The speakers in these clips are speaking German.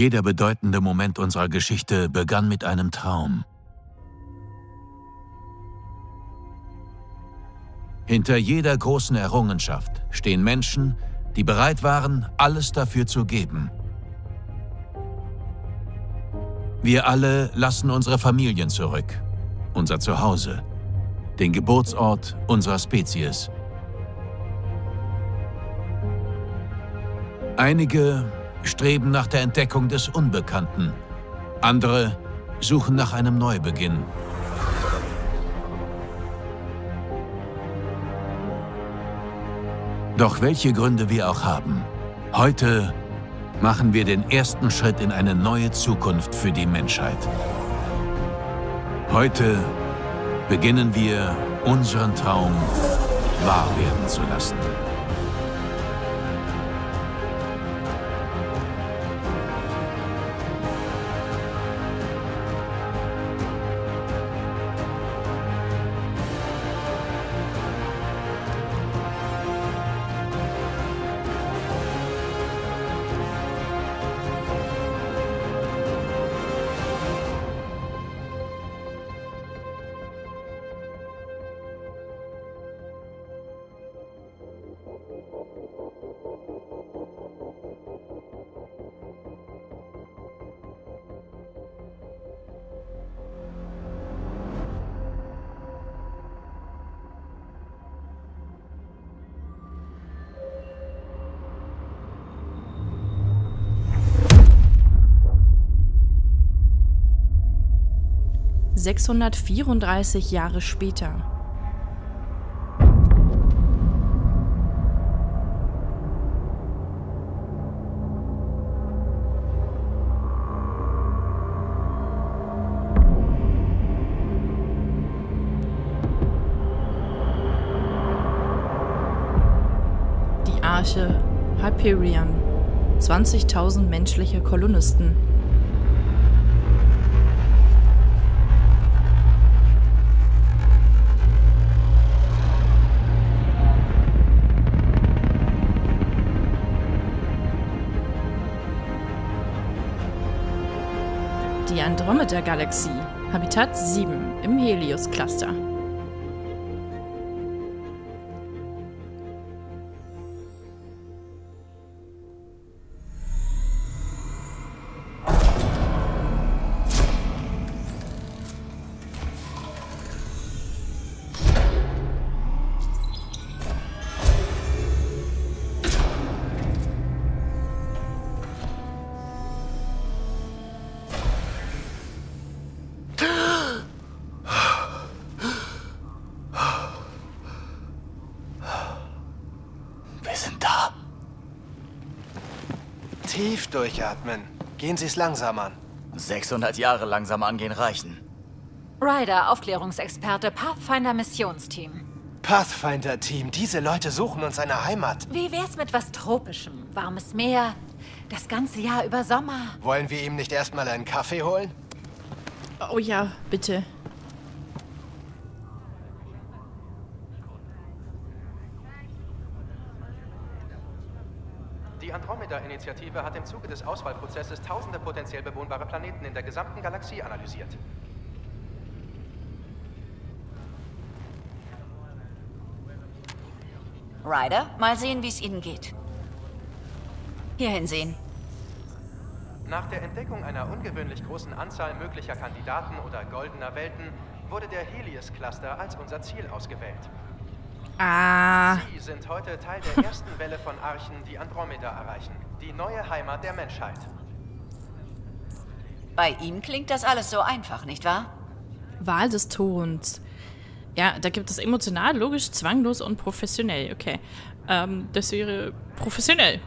Jeder bedeutende Moment unserer Geschichte begann mit einem Traum. Hinter jeder großen Errungenschaft stehen Menschen, die bereit waren, alles dafür zu geben. Wir alle lassen unsere Familien zurück, unser Zuhause, den Geburtsort unserer Spezies. Einige streben nach der Entdeckung des Unbekannten, andere suchen nach einem Neubeginn. Doch welche Gründe wir auch haben, heute machen wir den ersten Schritt in eine neue Zukunft für die Menschheit. Heute beginnen wir, unseren Traum wahr werden zu lassen. ...634 Jahre später. Die Arche Hyperion. 20.000 menschliche Kolonisten. Die Andromeda Galaxie, Habitat 7 im Helios Cluster. Durchatmen. Gehen Sie es langsam an. 600 Jahre langsam angehen reichen. Ryder, Aufklärungsexperte, Pathfinder-Missionsteam. Pathfinder-Team, diese Leute suchen uns eine Heimat. Wie wär's mit was Tropischem? Warmes Meer, das ganze Jahr über Sommer. Wollen wir ihm nicht erstmal einen Kaffee holen? Oh ja, bitte. Die Andromeda-Initiative hat im Zuge des Auswahlprozesses tausende potenziell bewohnbare Planeten in der gesamten Galaxie analysiert. Ryder, mal sehen, wie es Ihnen geht. Hier hinsehen. Nach der Entdeckung einer ungewöhnlich großen Anzahl möglicher Kandidaten oder goldener Welten wurde der Helios Cluster als unser Ziel ausgewählt. Sie sind heute Teil der ersten Welle von Archen, die Andromeda erreichen. Die neue Heimat der Menschheit. Bei ihm klingt das alles so einfach, nicht wahr? Wahl des Tons. Ja, da gibt es emotional, logisch, zwanglos und professionell. Okay. Das wäre professionell.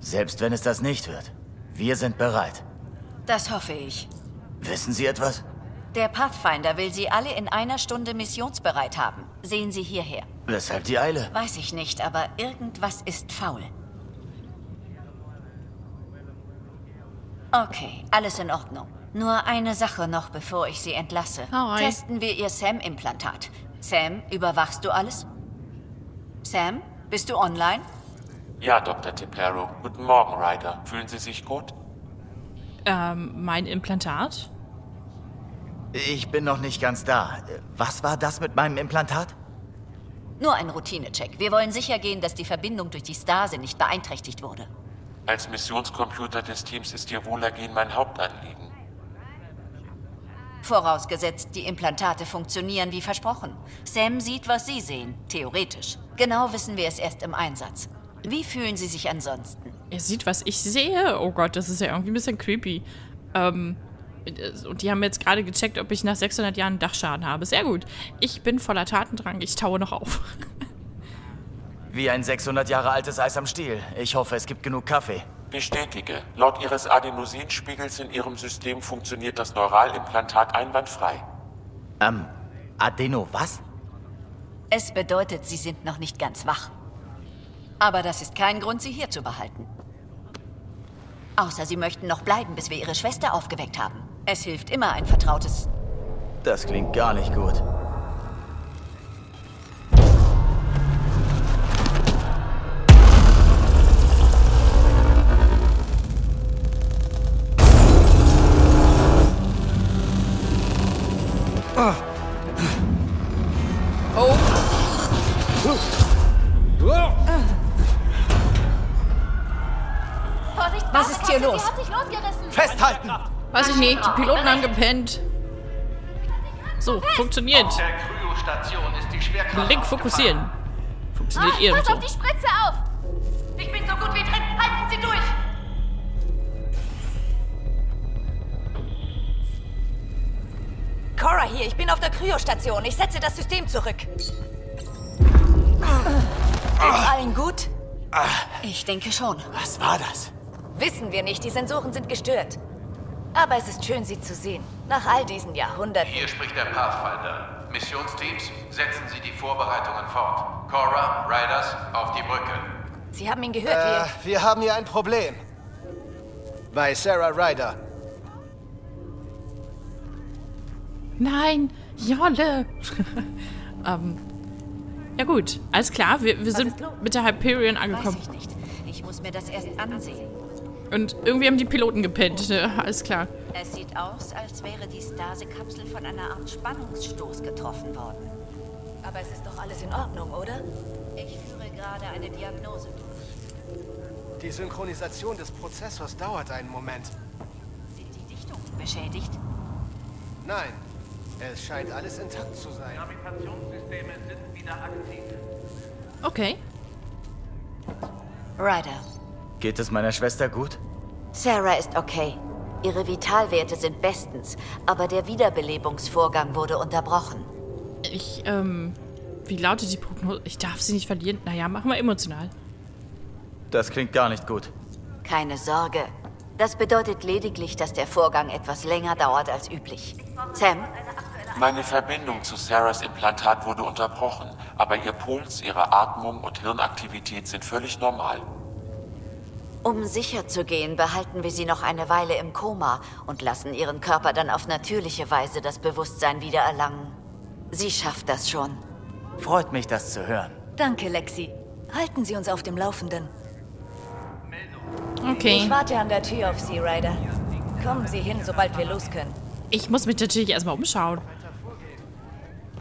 Selbst wenn es das nicht wird. Wir sind bereit. Das hoffe ich. Wissen Sie etwas? Der Pathfinder will Sie alle in einer Stunde missionsbereit haben. Sehen Sie hierher. Weshalb die Eile? Weiß ich nicht, aber irgendwas ist faul. Okay, alles in Ordnung. Nur eine Sache noch, bevor ich Sie entlasse. Hi. Testen wir Ihr Sam-Implantat. Sam, überwachst du alles? Sam, bist du online? Ja, Dr. Tepero. Guten Morgen, Ryder. Fühlen Sie sich gut? Mein Implantat? Ich bin noch nicht ganz da. Was war das mit meinem Implantat? Nur ein Routinecheck. Wir wollen sichergehen, dass die Verbindung durch die Stase nicht beeinträchtigt wurde. Als Missionscomputer des Teams ist Ihr Wohlergehen mein Hauptanliegen. Vorausgesetzt, die Implantate funktionieren wie versprochen. Sam sieht, was Sie sehen, theoretisch. Genau wissen wir es erst im Einsatz. Wie fühlen Sie sich ansonsten? Er sieht, was ich sehe? Oh Gott, das ist ja irgendwie ein bisschen creepy. Und die haben jetzt gerade gecheckt, ob ich nach 600 Jahren Dachschaden habe. Sehr gut. Ich bin voller Tatendrang. Ich taue noch auf. Wie ein 600 Jahre altes Eis am Stiel. Ich hoffe, es gibt genug Kaffee. Bestätige. Laut Ihres Adenosinspiegels in Ihrem System funktioniert das Neuralimplantat einwandfrei. Adeno was? Es bedeutet, Sie sind noch nicht ganz wach. Aber das ist kein Grund, Sie hier zu behalten. Außer Sie möchten noch bleiben, bis wir Ihre Schwester aufgeweckt haben. Es hilft immer ein vertrautes... Das klingt gar nicht gut. Weiß ich nicht, die Piloten haben gepennt. So, funktioniert. Auf der Kryostation ist die Schwerkraft. Link fokussieren. Funktioniert irgendwie. Pass auf die Spritze auf! Ich bin so gut wie drin, halten Sie durch! Cora hier, ich bin auf der Kryostation. Ich setze das System zurück. Ist allen gut? Ich denke schon. Was war das? Wissen wir nicht, die Sensoren sind gestört. Aber es ist schön, Sie zu sehen. Nach all diesen Jahrhunderten... Hier spricht der Pathfinder. Missionsteams, setzen Sie die Vorbereitungen fort. Cora, Riders, auf die Brücke. Sie haben ihn gehört, wir haben hier ein Problem. Bei Sarah Rider. Nein, Jolle. Ja gut, alles klar. Wir sind mit der Hyperion angekommen. Weiß ich nicht. Ich muss mir das erst ansehen. Und irgendwie haben die Piloten gepennt, ne? Alles klar. Es sieht aus, als wäre die Stase-Kapsel von einer Art Spannungsstoß getroffen worden. Aber es ist doch alles in Ordnung, oder? Ich führe gerade eine Diagnose durch. Die Synchronisation des Prozessors dauert einen Moment. Sind die Dichtungen beschädigt? Nein, es scheint alles intakt zu sein. Navigationssysteme sind wieder aktiv. Okay. Ryder. Geht es meiner Schwester gut? Sarah ist okay. Ihre Vitalwerte sind bestens, aber der Wiederbelebungsvorgang wurde unterbrochen. Wie lautet die Prognose? Ich darf sie nicht verlieren. Naja, machen wir emotional. Das klingt gar nicht gut. Keine Sorge. Das bedeutet lediglich, dass der Vorgang etwas länger dauert als üblich. Sam? Meine Verbindung zu Sarahs Implantat wurde unterbrochen, aber ihr Puls, ihre Atmung und Hirnaktivität sind völlig normal. Um sicher zu gehen, behalten wir sie noch eine Weile im Koma und lassen ihren Körper dann auf natürliche Weise das Bewusstsein wiedererlangen. Sie schafft das schon. Freut mich, das zu hören. Danke, Lexi. Halten Sie uns auf dem Laufenden. Okay. Ich warte an der Tür auf Sie, Ryder. Kommen Sie hin, sobald wir los können. Ich muss mich natürlich erstmal umschauen.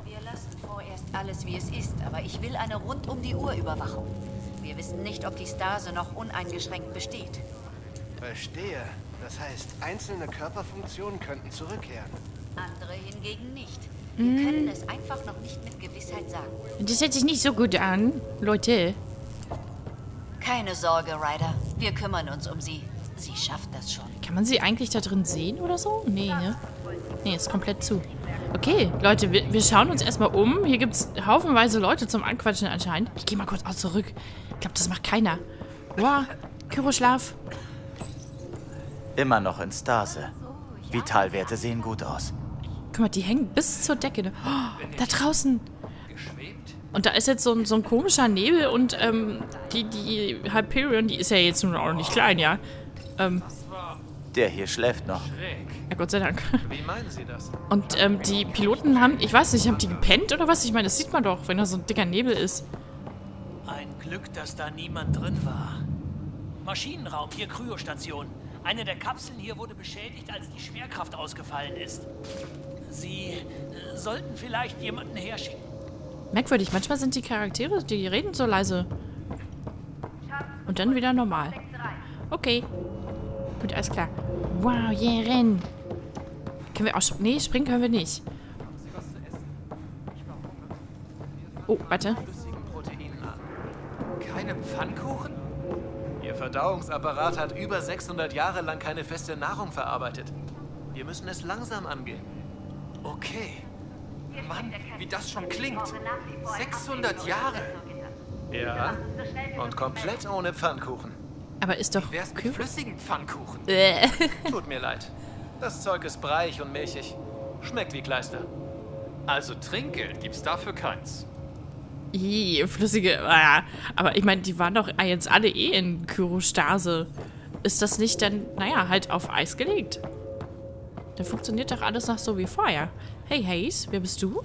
Wir lassen vorerst alles, wie es ist, aber ich will eine Rund-um-die-Uhr-Überwachung. Wir wissen nicht, ob die Stase noch uneingeschränkt besteht. Verstehe. Das heißt, einzelne Körperfunktionen könnten zurückkehren. Andere hingegen nicht. Wir können es einfach noch nicht mit Gewissheit sagen. Das hört sich nicht so gut an, Leute. Keine Sorge, Ryder. Wir kümmern uns um sie. Sie schafft das schon. Kann man sie eigentlich da drin sehen oder so? Nee, ne? Nee, ist komplett zu. Okay, Leute, wir schauen uns erstmal um. Hier gibt es haufenweise Leute zum Anquatschen anscheinend. Ich gehe mal kurz auch zurück. Ich glaube, das macht keiner. Wow, Kyroschlaf. Immer noch in Stase. Vitalwerte sehen gut aus. Guck mal, die hängen bis zur Decke. Ne? Oh, da draußen. Und da ist jetzt so ein komischer Nebel und die Hyperion, die ist ja jetzt nun auch nicht klein, ja. Der hier schläft noch. Ja, Gott sei Dank. Wie meinen Sie das? Und die Piloten haben, ich weiß nicht, haben die gepennt oder was? Ich meine, das sieht man doch, wenn da so ein dicker Nebel ist. Ein Glück, dass da niemand drin war. Maschinenraum, hier Kryostation. Eine der Kapseln hier wurde beschädigt, als die Schwerkraft ausgefallen ist. Sie sollten vielleicht jemanden herschicken. Merkwürdig, manchmal sind die Charaktere, die reden so leise. Und dann wieder normal. Okay. Gut, alles klar. Wow, yeah, rennen. Können wir auch springen? Nee, springen können wir nicht. Oh, warte. Keine Pfannkuchen? Ihr Verdauungsapparat hat über 600 Jahre lang keine feste Nahrung verarbeitet. Wir müssen es langsam angehen. Okay. Mann, wie das schon klingt. 600 Jahre. Ja, und komplett ohne Pfannkuchen. Aber ist doch mit flüssigen Pfannkuchen. Tut mir leid. Das Zeug ist breich und milchig. Schmeckt wie Kleister. Also Trinkgeld gibt's dafür keins. Ih, flüssige... Aber ich meine, die waren doch jetzt alle eh in Kyrostase. Ist das nicht dann, naja, halt auf Eis gelegt? Dann funktioniert doch alles noch so wie vorher. Hey, Hayes, wer bist du?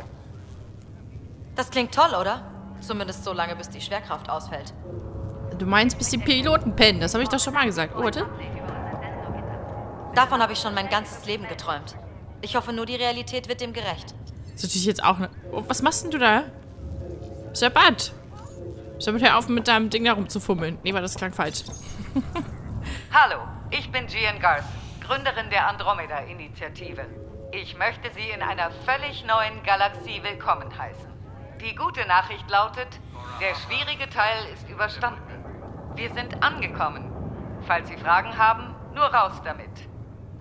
Das klingt toll, oder? Zumindest so lange, bis die Schwerkraft ausfällt. Du meinst, bis die Piloten pennen. Das habe ich doch schon mal gesagt. Oh, warte. Davon habe ich schon mein ganzes Leben geträumt. Ich hoffe nur, die Realität wird dem gerecht. Das ist natürlich jetzt auch eine... Oh, was machst denn du da? Shabbat! Shabbat, hör auf, mit deinem Ding da rumzufummeln. Nee, war das klang falsch. Hallo, ich bin Jien Garson, Gründerin der Andromeda Initiative. Ich möchte Sie in einer völlig neuen Galaxie willkommen heißen. Die gute Nachricht lautet, der schwierige Teil ist überstanden. Wir sind angekommen. Falls Sie Fragen haben, nur raus damit.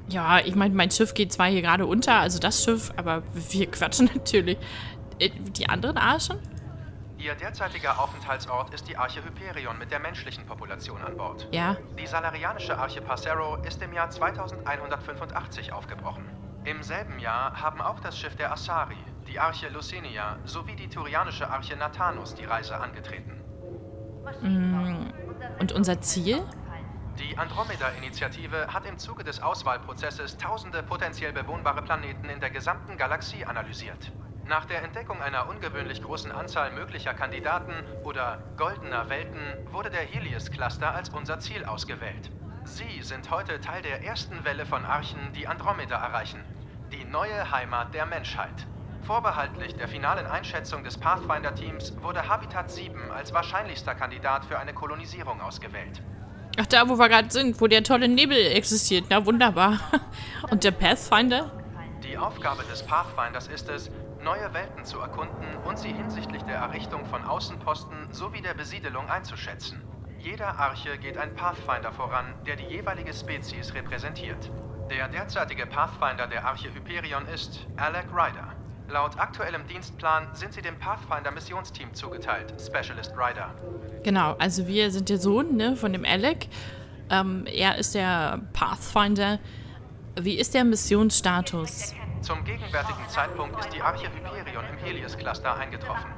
Ja, ich meine, mein Schiff geht zwar hier gerade unter, also das Schiff, aber wir quatschen natürlich. Die anderen Arschen? Ihr derzeitiger Aufenthaltsort ist die Arche Hyperion mit der menschlichen Population an Bord. Ja. Die salarianische Arche Passero ist im Jahr 2185 aufgebrochen. Im selben Jahr haben auch das Schiff der Asari, die Arche Lucinia sowie die turianische Arche Nathanus die Reise angetreten. Und unser Ziel? Die Andromeda-Initiative hat im Zuge des Auswahlprozesses tausende potenziell bewohnbare Planeten in der gesamten Galaxie analysiert. Nach der Entdeckung einer ungewöhnlich großen Anzahl möglicher Kandidaten oder goldener Welten wurde der Helios Cluster als unser Ziel ausgewählt. Sie sind heute Teil der ersten Welle von Archen, die Andromeda erreichen. Die neue Heimat der Menschheit. Vorbehaltlich der finalen Einschätzung des Pathfinder-Teams wurde Habitat 7 als wahrscheinlichster Kandidat für eine Kolonisierung ausgewählt. Ach, da, wo wir gerade sind, wo der tolle Nebel existiert. Na, wunderbar. Und der Pathfinder? Die Aufgabe des Pathfinders ist es, neue Welten zu erkunden und sie hinsichtlich der Errichtung von Außenposten sowie der Besiedelung einzuschätzen. Jeder Arche geht ein Pathfinder voran, der die jeweilige Spezies repräsentiert. Der derzeitige Pathfinder der Arche Hyperion ist Alec Ryder. Laut aktuellem Dienstplan sind sie dem Pathfinder-Missionsteam zugeteilt, Specialist Ryder. Genau, also wir sind der Sohn, ne, von dem Alec. Er ist der Pathfinder. Wie ist der Missionsstatus? Zum gegenwärtigen Zeitpunkt ist die Arche Hyperion im Helios Cluster eingetroffen.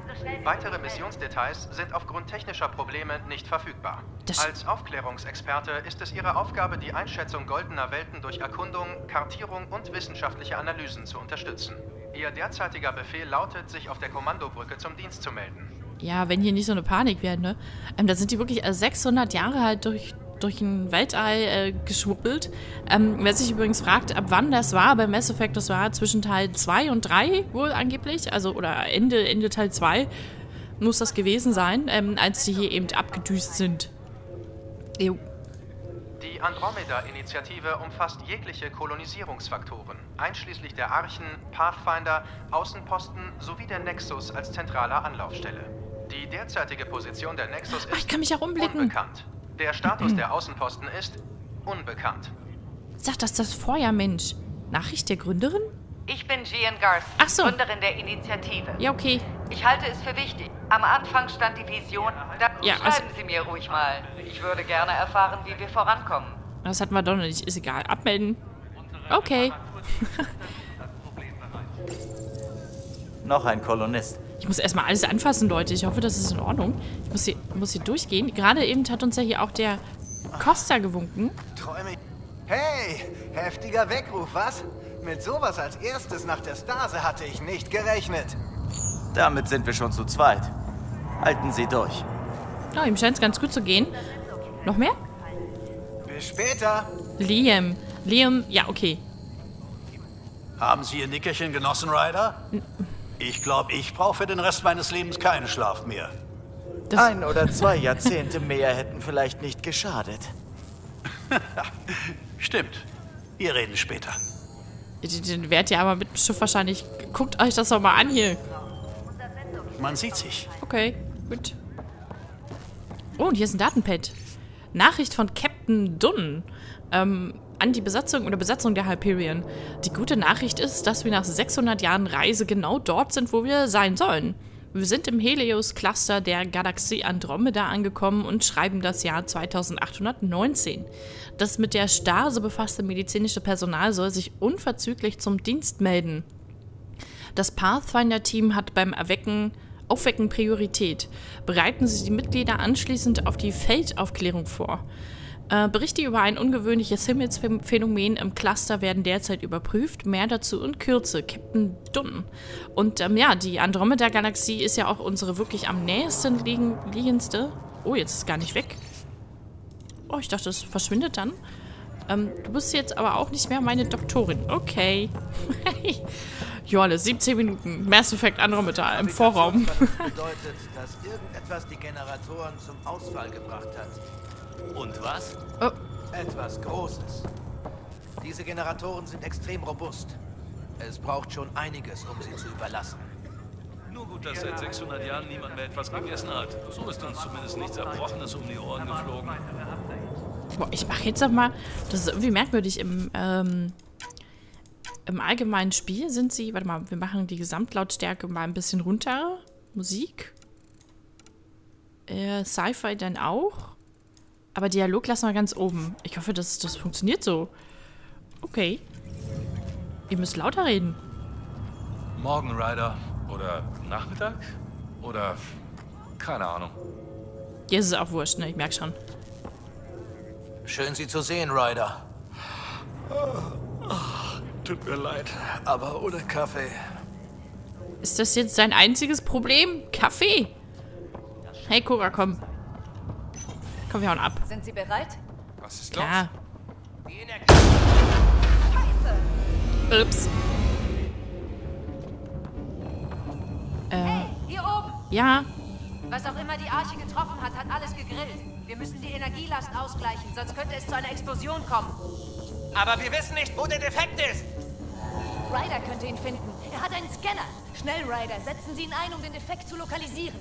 Weitere Missionsdetails sind aufgrund technischer Probleme nicht verfügbar. Als Aufklärungsexperte ist es Ihre Aufgabe, die Einschätzung goldener Welten durch Erkundung, Kartierung und wissenschaftliche Analysen zu unterstützen. Ihr derzeitiger Befehl lautet, sich auf der Kommandobrücke zum Dienst zu melden. Ja, wenn hier nicht so eine Panik wäre, ne? Da sind die wirklich 600 Jahre halt durch ein Weltall geschwuppelt. Wer sich übrigens fragt, ab wann das war, bei Mass Effect, das war zwischen Teil 2 und 3 wohl angeblich, also oder Ende Teil 2 muss das gewesen sein, als die hier eben abgedüst sind. Jo. Die Andromeda-Initiative umfasst jegliche Kolonisierungsfaktoren, einschließlich der Archen, Pathfinder, Außenposten sowie der Nexus als zentraler Anlaufstelle. Die derzeitige Position der Nexus ist unbekannt. Der Status der Außenposten ist unbekannt. Sagt das vorher, Mensch. Nachricht der Gründerin? Ich bin Jien Garson, Gründerin der Initiative. Ja, okay. Ich halte es für wichtig. Am Anfang stand die Vision. Schreiben Sie mir ruhig mal. Ich würde gerne erfahren, wie wir vorankommen. Das hatten wir doch noch nicht. Ist egal. Abmelden. Okay. Noch ein Kolonist. Ich muss erstmal alles anfassen, Leute. Ich hoffe, das ist in Ordnung. Ich muss hier durchgehen. Gerade eben hat uns ja hier auch der Costa gewunken. Hey, heftiger Weckruf, was? Mit sowas als erstes nach der Stase hatte ich nicht gerechnet. Damit sind wir schon zu zweit. Halten Sie durch. Ja, ihm scheint es ganz gut zu gehen. Noch mehr? Bis später. Liam. Liam, ja, okay. Haben Sie Ihr Nickerchen genossen, Ryder? Ich glaube, ich brauche für den Rest meines Lebens keinen Schlaf mehr. Das 1 oder 2 Jahrzehnte mehr hätten vielleicht nicht geschadet. Stimmt. Wir reden später. Den werdet ihr aber mit dem Schiff wahrscheinlich... Guckt euch das doch mal an hier. Man sieht sich. Okay, gut. Oh, und hier ist ein Datenpad. Nachricht von Captain Dunn. An die Besatzung oder Besatzung der Hyperion. Die gute Nachricht ist, dass wir nach 600 Jahren Reise genau dort sind, wo wir sein sollen. Wir sind im Helios Cluster der Galaxie Andromeda angekommen und schreiben das Jahr 2819. Das mit der Stase befasste medizinische Personal soll sich unverzüglich zum Dienst melden. Das Pathfinder-Team hat beim Aufwecken Priorität. Bereiten Sie die Mitglieder anschließend auf die Feldaufklärung vor. Berichte über ein ungewöhnliches Himmelsphänomen im Cluster werden derzeit überprüft. Mehr dazu in Kürze. Captain Dunn. Und ja, die Andromeda-Galaxie ist ja auch unsere wirklich am nächsten liegendste. Oh, jetzt ist es gar nicht weg. Oh, ich dachte, es verschwindet dann. Du bist jetzt aber auch nicht mehr meine Doktorin. Okay. Jolle, 17 Minuten. Mass Effect Andromeda im Vorraum. Bedeutet, dass irgendetwas die Generatoren zum Ausfall gebracht hat. Und was? Oh. Etwas Großes. Diese Generatoren sind extrem robust. Es braucht schon einiges, um sie zu überlassen. Nur gut, dass seit 600 Jahren niemand mehr etwas gegessen hat. So ist uns zumindest nichts Erbrochenes um die Ohren geflogen. Boah, ich mache jetzt nochmal... Das ist irgendwie merkwürdig. Im allgemeinen Spiel sind sie... Warte mal, wir machen die Gesamtlautstärke mal ein bisschen runter. Musik. Sci-Fi dann auch. Aber Dialog lassen wir ganz oben. Ich hoffe, dass das funktioniert so. Okay. Ihr müsst lauter reden. Morgen, Ryder. Oder Nachmittag? Oder... keine Ahnung. Jetzt ist es auch wurscht, ne? Ich merke schon. Schön, Sie zu sehen, Ryder. Tut mir leid, aber ohne Kaffee. Ist das jetzt dein einziges Problem? Kaffee? Hey, Cora, komm. Komm, wir hauen ab. Sind Sie bereit? Was ist klar. Los? Scheiße. Ups. Hey, hier oben. Ja. Was auch immer die Arche getroffen hat, hat alles gegrillt. Wir müssen die Energielast ausgleichen, sonst könnte es zu einer Explosion kommen. Aber wir wissen nicht, wo der Defekt ist. Ryder könnte ihn finden. Er hat einen Scanner. Schnell, Ryder, setzen Sie ihn ein, um den Defekt zu lokalisieren.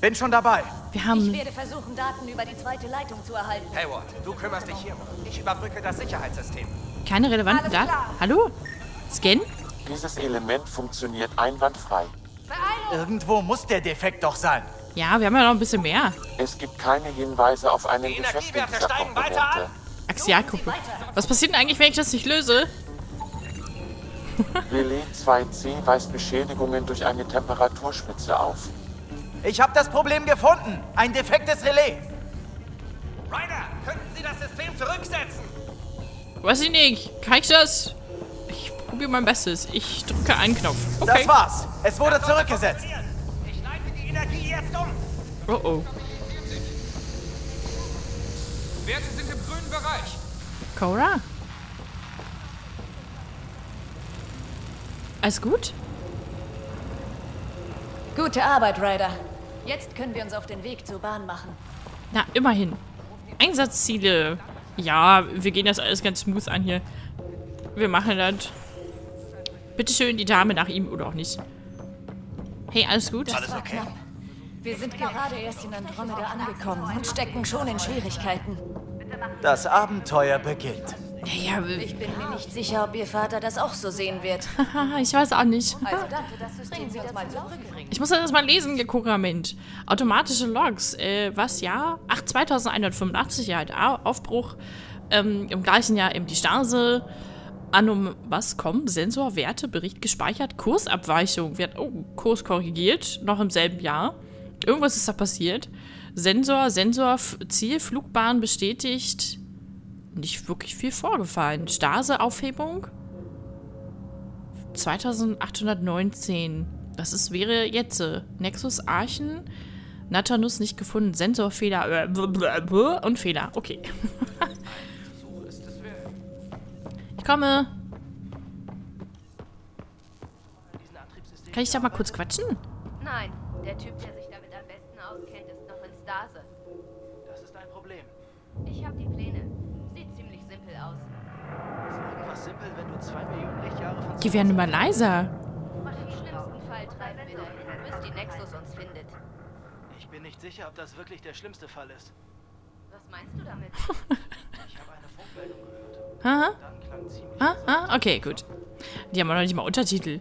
Bin schon dabei. Ich werde versuchen, Daten über die zweite Leitung zu erhalten. Hayward, du kümmerst dich hier. Ich überbrücke das Sicherheitssystem. Keine relevanten Daten? Hallo? Scan? Dieses Element funktioniert einwandfrei. Irgendwo muss der Defekt doch sein. Ja, wir haben ja noch ein bisschen mehr. Es gibt keine Hinweise auf eine Geschäftskomponente. Axialkupplung. Was passiert denn eigentlich, wenn ich das nicht löse? Relais 2C weist Beschädigungen durch eine Temperaturspitze auf. Ich habe das Problem gefunden. Ein defektes Relais. Ryder, könnten Sie das System zurücksetzen? Weiß ich nicht. Kann ich das? Ich probiere mein Bestes. Ich drücke einen Knopf. Okay. Das war's. Es wurde zurückgesetzt. Ich leite die Energie jetzt um. Oh oh. Werte sind im grünen Bereich. Cora? Alles gut? Gute Arbeit, Ryder. Jetzt können wir uns auf den Weg zur Bahn machen. Na, immerhin. Einsatzziele. Ja, wir gehen das alles ganz smooth an hier. Wir machen das. Bitteschön, die Dame nach ihm oder auch nicht. Hey, alles gut? Das war knapp. Wir sind gerade erst in Andromeda angekommen und stecken schon in Schwierigkeiten. Das Abenteuer beginnt. Ja, ja. Ich bin mir nicht sicher, ob Ihr Vater das auch so sehen wird. Ich weiß auch nicht. Also danke, dass Sie das mal zurückbringen. Ich muss das mal lesen, Cora, Mensch. Automatische Logs. Was, ja? Ach, 2185, ja, Aufbruch. Im gleichen Jahr eben die Stase. Was kommen? Sensorwerte, Bericht gespeichert. Kursabweichung. Kurs korrigiert. Noch im selben Jahr. Irgendwas ist da passiert. Sensor, Ziel, Flugbahn bestätigt. Nicht wirklich viel vorgefallen. Stase-Aufhebung? 2819. Das wäre jetzt. Nexus Archen. Nathanus nicht gefunden. Sensorfehler und Fehler. Okay. Ich komme. Kann ich da mal kurz quatschen? Nein, der Typ, der sich damit am besten auskennt, ist noch in Stase. Das ist ein Problem. Ich habe die Pläne. Sieht ziemlich simpel aus. Ist irgendwas simpel, wenn du 2 Millionen Lichtjahre von... Die werden immer leiser. Und im schlimmsten Fall treiben wir dahin, bis die Nexus uns findet. Ich bin nicht sicher, ob das wirklich der schlimmste Fall ist. Was meinst du damit? Ich habe eine Funkmeldung gehört. Aha. Dann klang ziemlich... Aha, okay, gut. Die haben auch noch nicht mal Untertitel.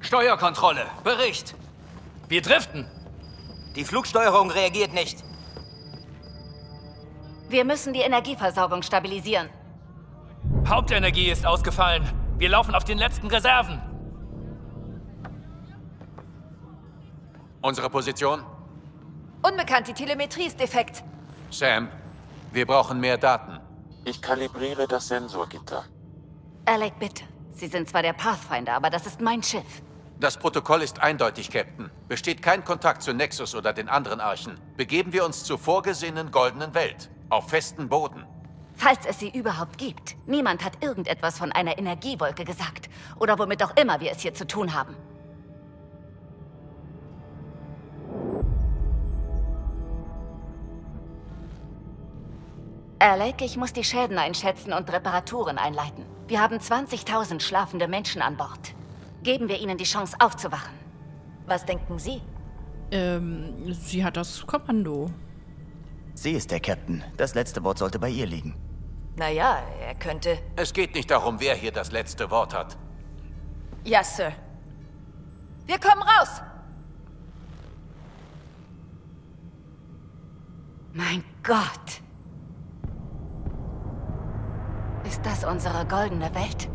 Steuerkontrolle, Bericht. Wir driften. Die Flugsteuerung reagiert nicht. Wir müssen die Energieversorgung stabilisieren. Hauptenergie ist ausgefallen. Wir laufen auf den letzten Reserven. Unsere Position? Unbekannt, die Telemetrie ist defekt. Sam, wir brauchen mehr Daten. Ich kalibriere das Sensorgitter. Alec, bitte. Sie sind zwar der Pathfinder, aber das ist mein Schiff. Das Protokoll ist eindeutig, Captain. Besteht kein Kontakt zu Nexus oder den anderen Archen. Begeben wir uns zur vorgesehenen goldenen Welt. Auf festen Boden. Falls es sie überhaupt gibt. Niemand hat irgendetwas von einer Energiewolke gesagt. Oder womit auch immer wir es hier zu tun haben. Alec, ich muss die Schäden einschätzen und Reparaturen einleiten. Wir haben 20.000 schlafende Menschen an Bord. Geben wir ihnen die Chance, aufzuwachen. Was denken Sie? Sie hat das Kommando. Sie ist der Captain. Das letzte Wort sollte bei ihr liegen. Naja, er könnte... Es geht nicht darum, wer hier das letzte Wort hat. Ja, Sir. Wir kommen raus! Mein Gott! Ist das unsere goldene Welt?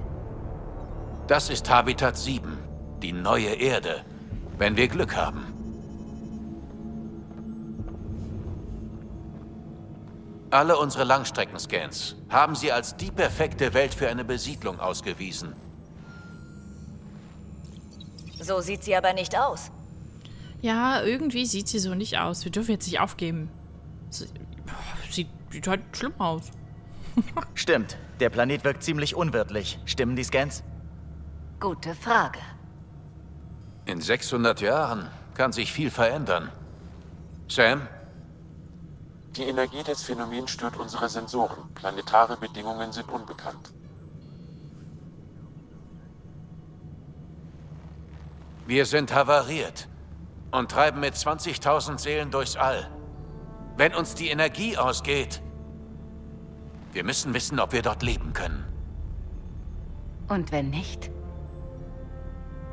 Das ist Habitat 7, die neue Erde, wenn wir Glück haben. Alle unsere Langstreckenscans haben sie als die perfekte Welt für eine Besiedlung ausgewiesen. So sieht sie aber nicht aus. Ja, irgendwie sieht sie so nicht aus. Wir dürfen jetzt nicht aufgeben. Sieht halt schlimm aus. Stimmt. Der Planet wirkt ziemlich unwirtlich. Stimmen die Scans? Gute Frage. In 600 Jahren kann sich viel verändern. Sam? Die Energie des Phänomens stört unsere Sensoren. Planetare Bedingungen sind unbekannt. Wir sind havariert und treiben mit 20.000 Seelen durchs All. Wenn uns die Energie ausgeht, wir müssen wissen, ob wir dort leben können. Und wenn nicht?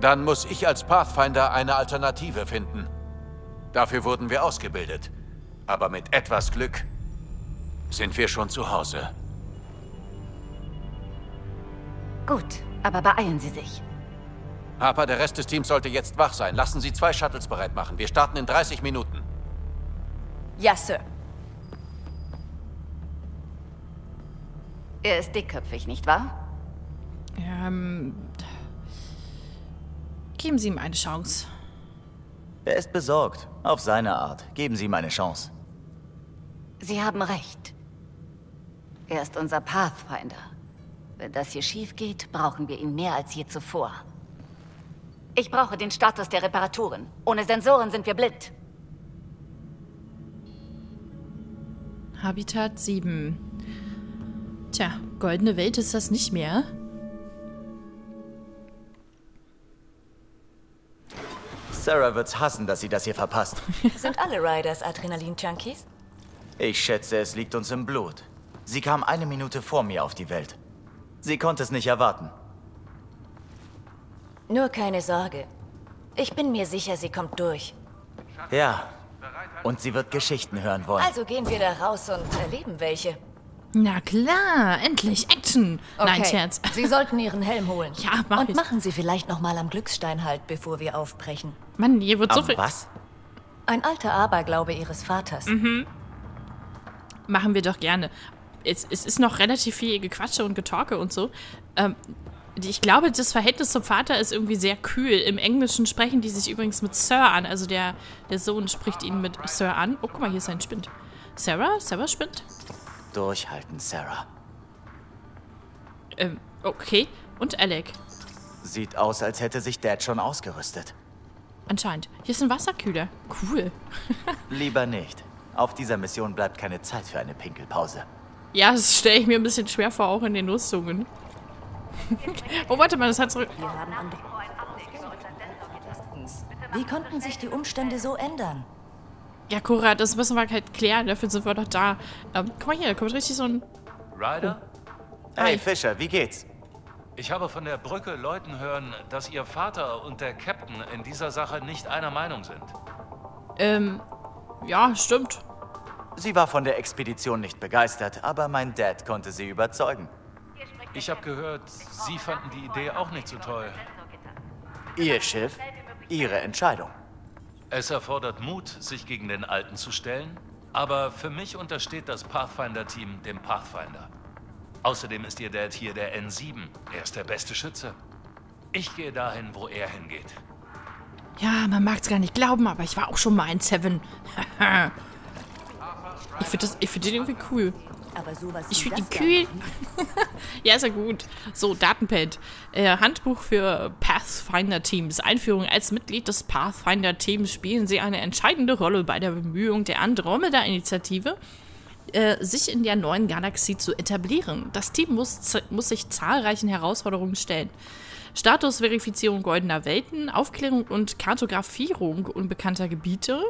Dann muss ich als Pathfinder eine Alternative finden. Dafür wurden wir ausgebildet. Aber mit etwas Glück sind wir schon zu Hause. Gut, aber beeilen Sie sich. Harper, der Rest des Teams sollte jetzt wach sein. Lassen Sie 2 Shuttles bereit machen. Wir starten in 30 Minuten. Ja, Sir. Er ist dickköpfig, nicht wahr? Geben Sie ihm eine Chance. Er ist besorgt. Auf seine Art. Geben Sie ihm eine Chance. Sie haben recht. Er ist unser Pathfinder. Wenn das hier schief geht, brauchen wir ihn mehr als je zuvor. Ich brauche den Status der Reparaturen. Ohne Sensoren sind wir blind. Habitat 7. Tja, goldene Welt ist das nicht mehr. Sarah wird's hassen, dass sie das hier verpasst. Sind alle Riders Adrenalin-Junkies? Ich schätze, es liegt uns im Blut. Sie kam 1 Minute vor mir auf die Welt. Sie konnte es nicht erwarten. Nur keine Sorge. Ich bin mir sicher, sie kommt durch. Ja. Und sie wird Geschichten hören wollen. Also gehen wir da raus und erleben welche. Na klar, endlich Action. Okay. Nein, Scherz. Sie sollten Ihren Helm holen. Ja, mach ich. Und machen Sie vielleicht noch mal am Glücksstein halt, bevor wir aufbrechen. Mann, hier wird so viel... Was? Ein alter Aberglaube ihres Vaters. Mhm. Machen wir doch gerne. Es ist noch relativ viel Gequatsche und Getalke und so. Ich glaube, das Verhältnis zum Vater ist irgendwie sehr kühl. Im Englischen sprechen die sich übrigens mit Sir an. Also der Sohn spricht ihn mit Sir an. Oh, guck mal, hier ist ein Spind. Sarah? Sarah spinnt? Durchhalten, Sarah. Okay. Und Alec. Sieht aus, als hätte sich Dad schon ausgerüstet. Anscheinend. Hier ist ein Wasserkühler. Cool. Lieber nicht. Auf dieser Mission bleibt keine Zeit für eine Pinkelpause. Ja, das stelle ich mir ein bisschen schwer vor, auch in den Rüstungen. Oh, warte mal, das hat zurück... Wie konnten sich die Umstände so ändern? Ja, Cora, das müssen wir halt klären. Dafür sind wir doch da. Guck mal hier, da kommt richtig so ein... Ryder? Oh. Hey, Fischer, wie geht's? Ich habe von der Brücke Leuten hören, dass ihr Vater und der Captain in dieser Sache nicht einer Meinung sind. Ja, stimmt. Sie war von der Expedition nicht begeistert, aber mein Dad konnte sie überzeugen. Ich habe gehört, Sie fanden die Idee auch nicht so toll. Ihr Schiff, Ihre Entscheidung. Es erfordert Mut, sich gegen den Alten zu stellen, aber für mich untersteht das Pathfinder-Team dem Pathfinder. Außerdem ist Ihr Dad hier der N7. Er ist der beste Schütze. Ich gehe dahin, wo er hingeht. Ja, man mag es gar nicht glauben, aber ich war auch schon mal ein N7. Ich find den irgendwie cool. Aber sowas ich finde die kühl. Ja, ist ja gut. So, Datenpad. Handbuch für Pathfinder-Teams. Einführung. Als Mitglied des Pathfinder-Teams spielen Sie eine entscheidende Rolle bei der Bemühung der Andromeda-Initiative, sich in der neuen Galaxie zu etablieren. Das Team muss sich zahlreichen Herausforderungen stellen. Statusverifizierung goldener Welten, Aufklärung und Kartografierung unbekannter Gebiete,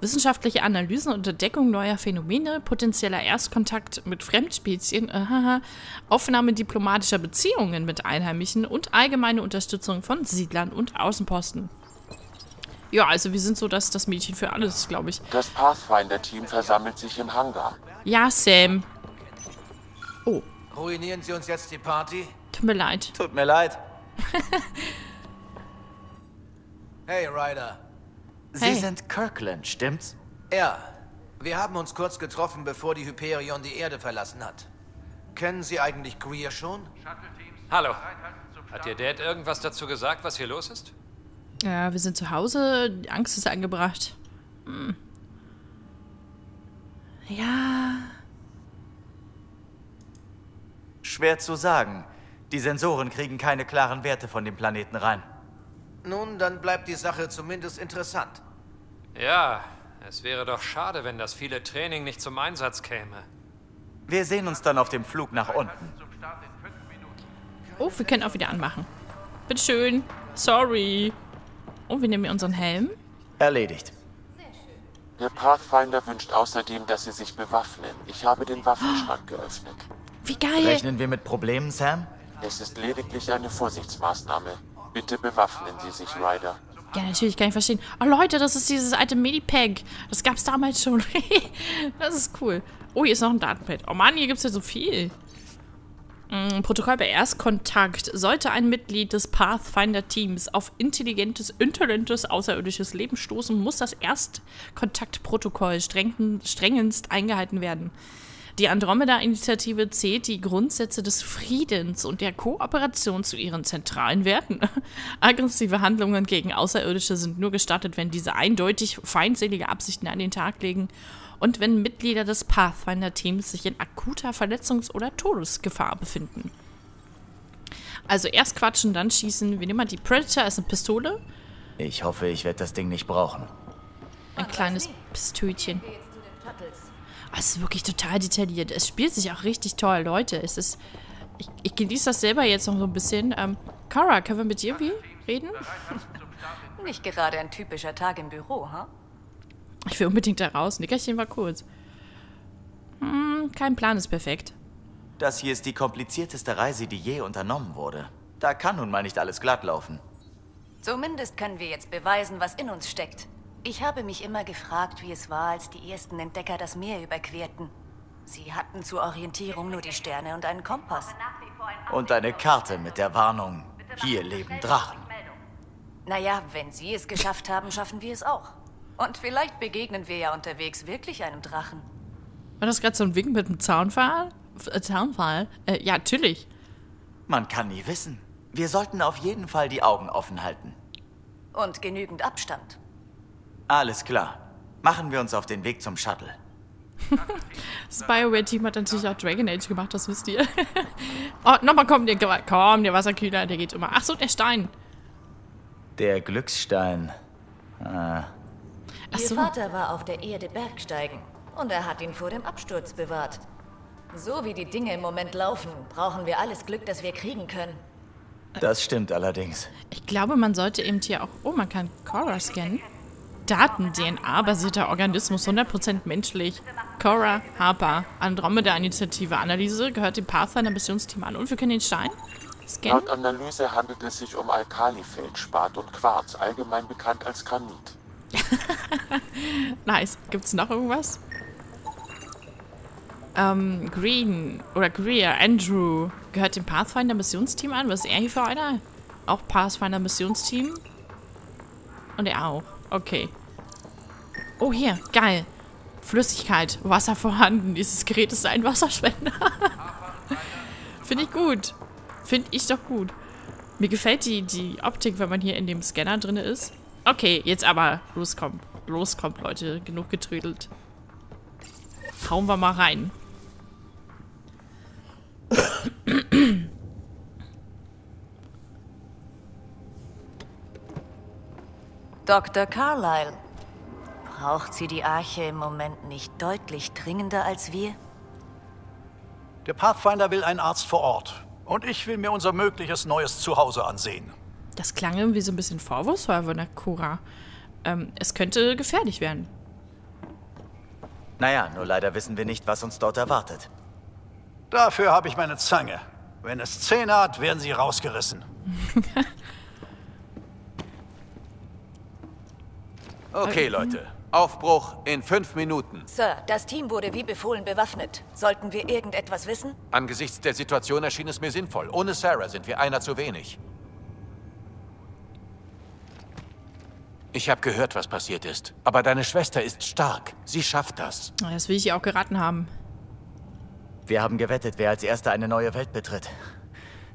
wissenschaftliche Analysen und Entdeckung neuer Phänomene, potenzieller Erstkontakt mit Fremdspezien, Aufnahme diplomatischer Beziehungen mit Einheimischen und allgemeine Unterstützung von Siedlern und Außenposten. Ja, also wir sind so das Mädchen für alles, glaube ich. Das Pathfinder-Team versammelt sich im Hangar. Ja, Sam. Oh. Ruinieren Sie uns jetzt die Party? Tut mir leid. Tut mir leid. Hey, Ryder. Sie sind Kirkland, stimmt's? Ja. Wir haben uns kurz getroffen, bevor die Hyperion die Erde verlassen hat. Kennen Sie eigentlich Greer schon? Hallo. Hat Ihr Dad irgendwas dazu gesagt, was hier los ist? Ja, wir sind zu Hause. Die Angst ist angebracht. Hm. Ja. Schwer zu sagen. Die Sensoren kriegen keine klaren Werte von dem Planeten rein. Nun, dann bleibt die Sache zumindest interessant. Ja, es wäre doch schade, wenn das viele Training nicht zum Einsatz käme. Wir sehen uns dann auf dem Flug nach unten. Oh, wir können auch wieder anmachen. Bitteschön. Sorry. Oh, wir nehmen hier unseren Helm. Erledigt. Der Pathfinder wünscht außerdem, dass Sie sich bewaffnen. Ich habe den Waffenschrank geöffnet. Wie geil. Rechnen wir mit Problemen, Sam? Es ist lediglich eine Vorsichtsmaßnahme. Bitte bewaffnen Sie sich, Ryder. Ja, natürlich, kann ich verstehen. Oh, Leute, das ist dieses alte Medipack. Das gab's damals schon. Das ist cool. Oh, hier ist noch ein Datenpad. Oh Mann, hier gibt's ja so viel. Protokoll bei Erstkontakt. Sollte ein Mitglied des Pathfinder-Teams auf intelligentes, außerirdisches Leben stoßen, muss das Erstkontaktprotokoll strengendst eingehalten werden. Die Andromeda-Initiative zählt die Grundsätze des Friedens und der Kooperation zu ihren zentralen Werten. Aggressive Handlungen gegen Außerirdische sind nur gestattet, wenn diese eindeutig feindselige Absichten an den Tag legen und wenn Mitglieder des Pathfinder-Teams sich in akuter Verletzungs- oder Todesgefahr befinden. Also erst quatschen, dann schießen. Wir nehmen mal die Predator, ist eine Pistole. Ich hoffe, ich werde das Ding nicht brauchen. Ein kleines Pistölchen. Es ist wirklich total detailliert. Es spielt sich auch richtig toll, Leute. Es ist. Ich genieße das selber jetzt noch so ein bisschen. Cora, können wir mit dir irgendwie reden? Nicht gerade ein typischer Tag im Büro, ha? Huh? Ich will unbedingt da raus. Nickerchen war kurz. Kein Plan ist perfekt. Das hier ist die komplizierteste Reise, die je unternommen wurde. Da kann nun mal nicht alles glatt laufen. Zumindest können wir jetzt beweisen, was in uns steckt. Ich habe mich immer gefragt, wie es war, als die ersten Entdecker das Meer überquerten. Sie hatten zur Orientierung nur die Sterne und einen Kompass. Und eine Karte mit der Warnung, hier leben Drachen. Naja, wenn Sie es geschafft haben, schaffen wir es auch. Und vielleicht begegnen wir ja unterwegs wirklich einem Drachen. War das gerade so ein Wink mit einem Zaunfall? Zaunfall? Ja, natürlich. Man kann nie wissen. Wir sollten auf jeden Fall die Augen offen halten. Und genügend Abstand. Alles klar. Machen wir uns auf den Weg zum Shuttle. Das Bioware-Team hat natürlich auch Dragon Age gemacht, das wisst ihr. Oh, nochmal komm, der Wasserkühler, der geht immer. Ach so, der Stein. Der Glücksstein. Ihr Vater war auf der Erde Bergsteigen und er hat ihn vor dem Absturz bewahrt. So wie die Dinge im Moment laufen, brauchen wir alles Glück, das wir kriegen können. Das stimmt allerdings. Ich glaube, man sollte eben hier auch... Oh, man kann Cora scannen. Daten, DNA-basierter Organismus, 100% menschlich. Cora Harper, Andromeda-Initiative. Analyse gehört dem Pathfinder-Missionsteam an. Und wir können den Stein scannen. Laut Analyse handelt es sich um Alkalifeldspat und Quarz, allgemein bekannt als Granit. Nice. Gibt's noch irgendwas? Greer, Andrew, gehört dem Pathfinder-Missionsteam an. Was ist er hier für einer? Auch Pathfinder-Missionsteam. Und er auch. Okay. Oh, hier. Geil. Flüssigkeit. Wasser vorhanden. Dieses Gerät ist ein Wasserspender. Finde ich gut. Finde ich doch gut. Mir gefällt die Optik, wenn man hier in dem Scanner drin ist. Okay, jetzt aber loskommt. Loskommt, Leute. Genug getrödelt. Hauen wir mal rein. Dr. Carlyle, braucht sie die Arche im Moment nicht deutlich dringender als wir? Der Pathfinder will einen Arzt vor Ort. Und ich will mir unser mögliches neues Zuhause ansehen. Das klang irgendwie so ein bisschen vorwurfsvoll von der Cora. Es könnte gefährlich werden. Naja, nur leider wissen wir nicht, was uns dort erwartet. Dafür habe ich meine Zange. Wenn es Zähne hat, werden sie rausgerissen. Okay, Leute. Aufbruch in 5 Minuten. Sir, das Team wurde wie befohlen bewaffnet. Sollten wir irgendetwas wissen? Angesichts der Situation erschien es mir sinnvoll. Ohne Sarah sind wir einer zu wenig. Ich habe gehört, was passiert ist. Aber deine Schwester ist stark. Sie schafft das. Das will ich ihr auch geraten haben. Wir haben gewettet, wer als Erster eine neue Welt betritt.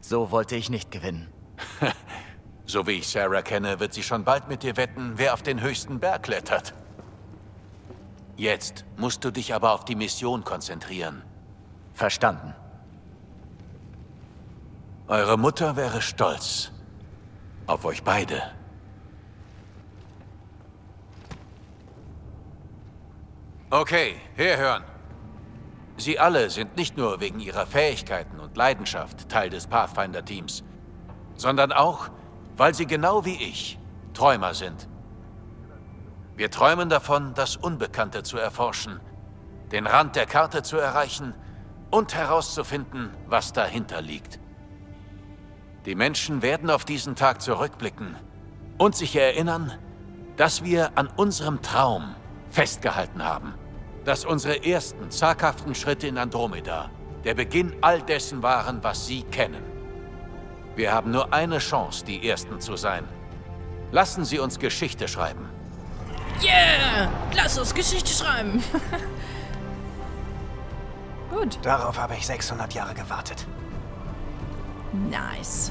So wollte ich nicht gewinnen. So wie ich Sarah kenne, wird sie schon bald mit dir wetten, wer auf den höchsten Berg klettert. Jetzt musst du dich aber auf die Mission konzentrieren. Verstanden. Eure Mutter wäre stolz. Auf euch beide. Okay, herhören. Sie alle sind nicht nur wegen ihrer Fähigkeiten und Leidenschaft Teil des Pathfinder-Teams, sondern auch, weil sie genau wie ich Träumer sind. Wir träumen davon, das Unbekannte zu erforschen, den Rand der Karte zu erreichen und herauszufinden, was dahinter liegt. Die Menschen werden auf diesen Tag zurückblicken und sich erinnern, dass wir an unserem Traum festgehalten haben, dass unsere ersten zaghaften Schritte in Andromeda der Beginn all dessen waren, was sie kennen. Wir haben nur eine Chance, die Ersten zu sein. Lassen Sie uns Geschichte schreiben. Yeah! Lass uns Geschichte schreiben! Gut. Darauf habe ich 600 Jahre gewartet. Nice.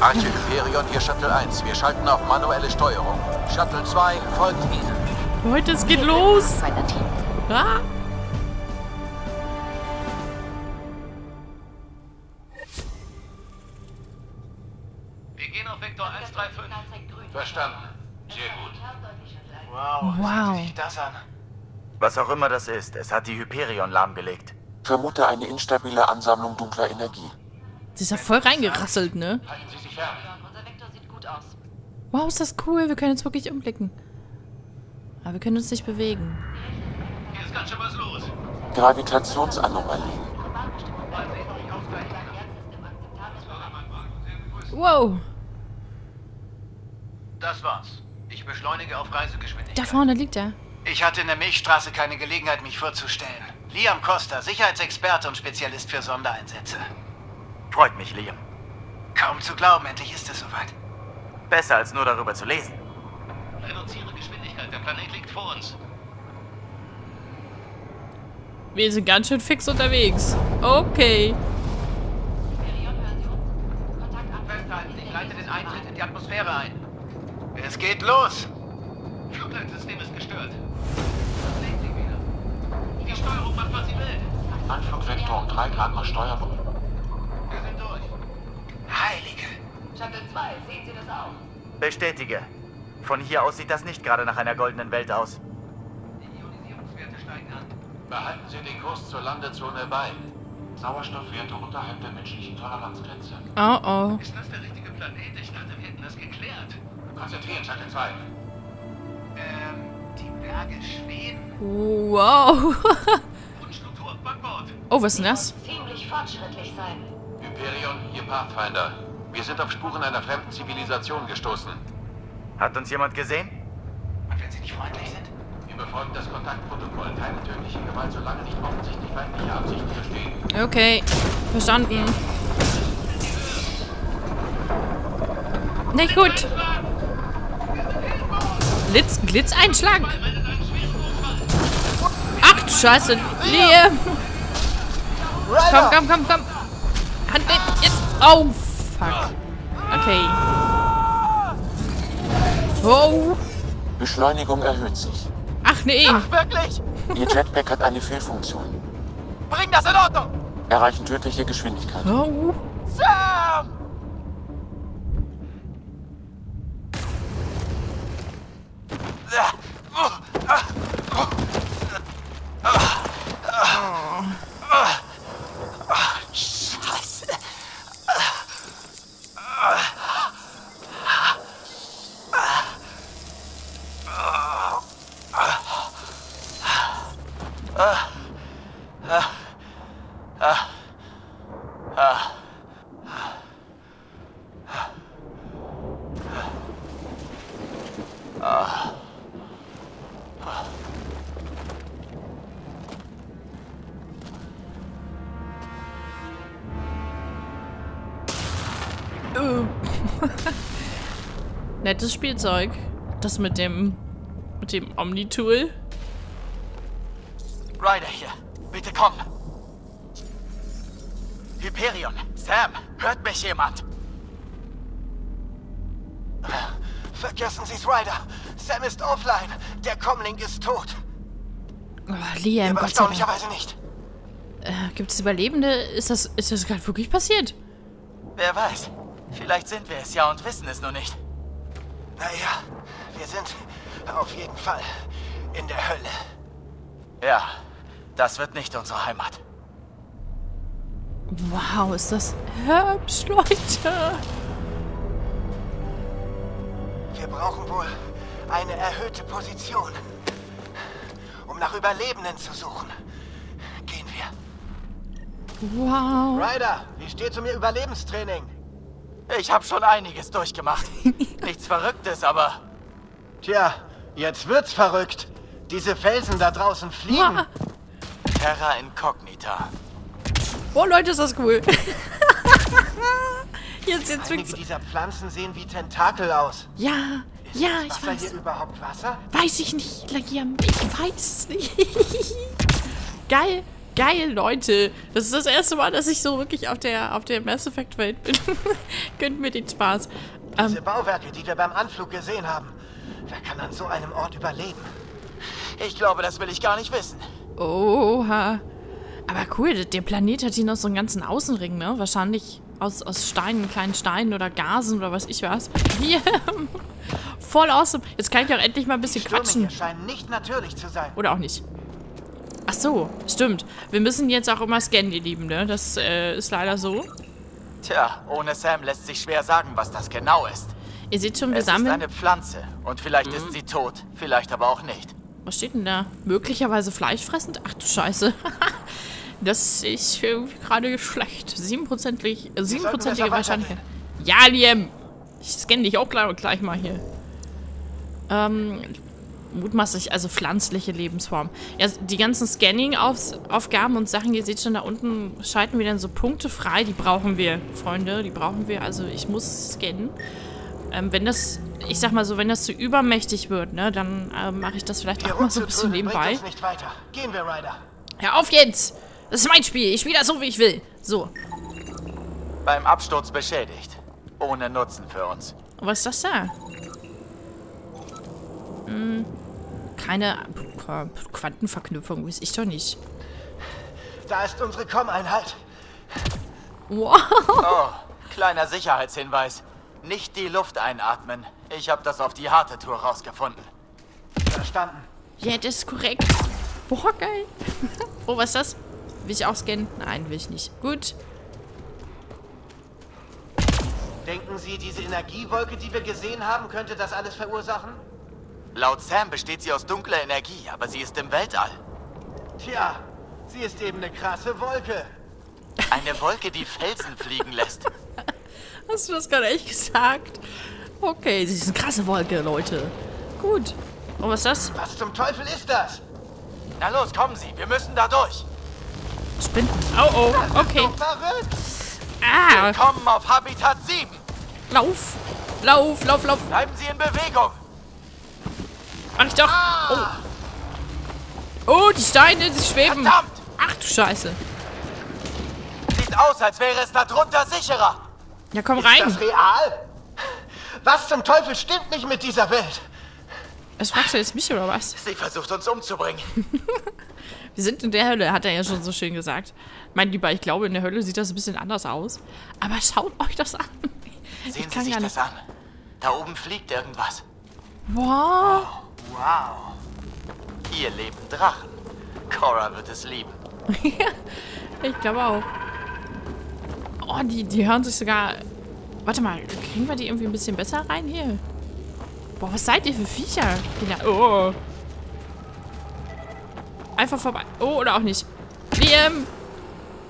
Arche Hyperion, hier Shuttle 1. Wir schalten auf manuelle Steuerung. Shuttle 2 folgt Ihnen. Leute, es geht los. Ah. Wir gehen auf Vektor 135. Verstanden. Sehr gut. Wow. Wow. Sieh das an. Was auch immer das ist, es hat die Hyperion lahmgelegt. Vermute eine instabile Ansammlung dunkler Energie. Sie ist ja voll reingerasselt, ne? Halten Sie sich fern. Unser Vektor sieht gut aus. Wow, ist das cool. Wir können uns wirklich umblicken. Aber wir können uns nicht bewegen. Hier ist ganz schön was los. Gravitationsanomalie. Wow. Das war's. Ich beschleunige auf Reisegeschwindigkeit. Da vorne liegt er. Ich hatte in der Milchstraße keine Gelegenheit, mich vorzustellen. Liam Costa, Sicherheitsexperte und Spezialist für Sondereinsätze. Freut mich, Liam. Kaum zu glauben, endlich ist es soweit. Besser als nur darüber zu lesen. Reduziere Geschwindigkeit, der Planet liegt vor uns. Wir sind ganz schön fix unterwegs. Okay. Ich leite den Eintritt in die Atmosphäre ein. Es geht los. Flugleitsystem ist gestört. Das legt sich wieder. Die Steuerung macht, was sie will. Anflugsektor um 3 Grad nach Steuerung. Wir sind durch. Heilige. Shuttle 2, sehen Sie das auch? Bestätige. Von hier aus sieht das nicht gerade nach einer goldenen Welt aus. Die Ionisierungswerte steigen an. Behalten Sie den Kurs zur Landezone bei. Sauerstoffwerte unterhalb der menschlichen Toleranzgrenze. Oh oh. Ist das der richtige Planet? Ich dachte, wir hätten das geklärt. Konzentrieren, Shuttle 2. Die Berge schweben. Wow. Grundstruktur auf Backbord. Oh, was ist denn das? Ziemlich fortschrittlich sein. Hyperion, hier Pathfinder. Wir sind auf Spuren einer fremden Zivilisation gestoßen. Hat uns jemand gesehen? Und wenn sie nicht freundlich sind? Wir befolgen das Kontaktprotokoll. Keine tödliche Gewalt, solange nicht offensichtlich feindliche Absichten bestehen. Okay, verstanden. Nicht gut. Blitzeinschlag. Ach du Scheiße. Liam. Komm. Hand nehmen. Jetzt. Oh, fuck. Okay. Oh. Beschleunigung erhöht sich. Ach nee. Ach wirklich? Ihr Jetpack hat eine Fehlfunktion. Bring das in Ordnung. Erreichen tödliche Geschwindigkeit. Oh. Sam! Nettes Spielzeug. Das mit dem... Omni-Tool. Ryder hier. Bitte komm. Hyperion. Sam. Hört mich jemand? Vergessen Sie's, Ryder. Sam ist offline. Der Comlink ist tot. Oh, Liam, aber erstaunlicherweise nicht. Gibt's Überlebende? Ist das gerade wirklich passiert? Wer weiß. Vielleicht sind wir es ja und wissen es nur nicht. Naja, wir sind auf jeden Fall in der Hölle. Ja, das wird nicht unsere Heimat. Wow, ist das hübsch, Leute. Wir brauchen wohl eine erhöhte Position, um nach Überlebenden zu suchen. Gehen wir. Wow. Ryder, wie steht's um Ihr Überlebenstraining? Ich habe schon einiges durchgemacht. Nichts Verrücktes, aber... Tja, jetzt wird's verrückt. Diese Felsen da draußen fliegen. Ah. Terra incognita. Oh, Leute, ist das cool. jetzt einige dieser Pflanzen sehen wie Tentakel aus. Ja, ich weiß. Ist hier überhaupt Wasser? Weiß ich nicht, Liam. Ich weiß es nicht. Geil, Leute. Das ist das erste Mal, dass ich so wirklich auf der Mass Effect Welt bin. Gönnt mir den Spaß. Diese Bauwerke, die wir beim Anflug gesehen haben. Wer kann an so einem Ort überleben? Ich glaube, das will ich gar nicht wissen. Oha. Aber cool, der Planet hat hier noch so einen ganzen Außenring, ne? Wahrscheinlich aus Steinen, kleinen Steinen oder Gasen oder was ich weiß. Hier. Voll awesome. Jetzt kann ich auch endlich mal ein bisschen quatschen. Die scheinen nicht natürlich zu sein. Oder auch nicht. Ach so, stimmt. Wir müssen jetzt auch immer scannen, ihr Lieben, ne? Das ist leider so. Tja, ohne Sam lässt sich schwer sagen, was das genau ist. Ihr seht schon, wir sammeln... Es ist eine Pflanze und vielleicht ist sie tot, vielleicht aber auch nicht. Was steht denn da? Möglicherweise fleischfressend? Ach du Scheiße. Das ist gerade schlecht. 7%ige Wahrscheinlichkeit. Ja, Liam! Ich scanne dich auch gleich mal hier. mutmaßlich, also pflanzliche Lebensform. Ja, die ganzen Scanning-Aufgaben und Sachen, ihr seht schon, da unten schalten wir dann so Punkte frei. Die brauchen wir, Freunde, die brauchen wir. Also ich muss scannen. Wenn das, ich sag mal so, wenn das zu übermächtig wird, ne, dann mache ich das vielleicht auch mal so ein bisschen nebenbei. Gehen wir, Ryder. Ja, auf jetzt! Das ist mein Spiel, ich spiele das so, wie ich will. So. Beim Absturz beschädigt. Ohne Nutzen für uns. Und was ist das da? Hm, keine Quantenverknüpfung, weiß ich doch nicht. Da ist unsere Kommeinheit. Wow. Oh, kleiner Sicherheitshinweis. Nicht die Luft einatmen. Ich habe das auf die harte Tour rausgefunden. Verstanden. Ja, das ist korrekt. Boah, geil. Oh, was ist das? Will ich auch scannen? Nein, will ich nicht. Gut. Denken Sie, diese Energiewolke, die wir gesehen haben, könnte das alles verursachen? Laut Sam besteht sie aus dunkler Energie, aber sie ist im Weltall. Tja, sie ist eben eine krasse Wolke. Eine Wolke, die Felsen fliegen lässt. Hast du das gerade echt gesagt? Okay, sie ist eine krasse Wolke, Leute. Gut. Und was ist das? Was zum Teufel ist das? Na los, kommen Sie, wir müssen da durch. Spinnen. Oh, oh, okay. Ah. Willkommen auf Habitat 7. Lauf. Lauf, lauf, lauf. Bleiben Sie in Bewegung. Mach ich doch. Ah. Oh. Oh, die Steine, sie schweben. Verdammt. Ach du Scheiße. Sieht aus, als wäre es da drunter sicherer. Ja, komm rein. Ist das real? Was zum Teufel stimmt nicht mit dieser Welt? Das fragst du jetzt mich, oder was? Sie versucht, uns umzubringen. Wir sind in der Hölle, hat er ja schon so schön gesagt. Mein Lieber, ich glaube, in der Hölle sieht das ein bisschen anders aus. Aber schaut euch das an. Sehen Sie sich das an. Da oben fliegt irgendwas. Wow. Oh, wow. Hier leben Drachen. Cora wird es lieben. Ich glaube auch. Oh, die hören sich sogar... Warte mal, kriegen wir die irgendwie ein bisschen besser rein hier? Boah, was seid ihr für Viecher? Oh. Einfach vorbei. Oh, oder auch nicht. Liam,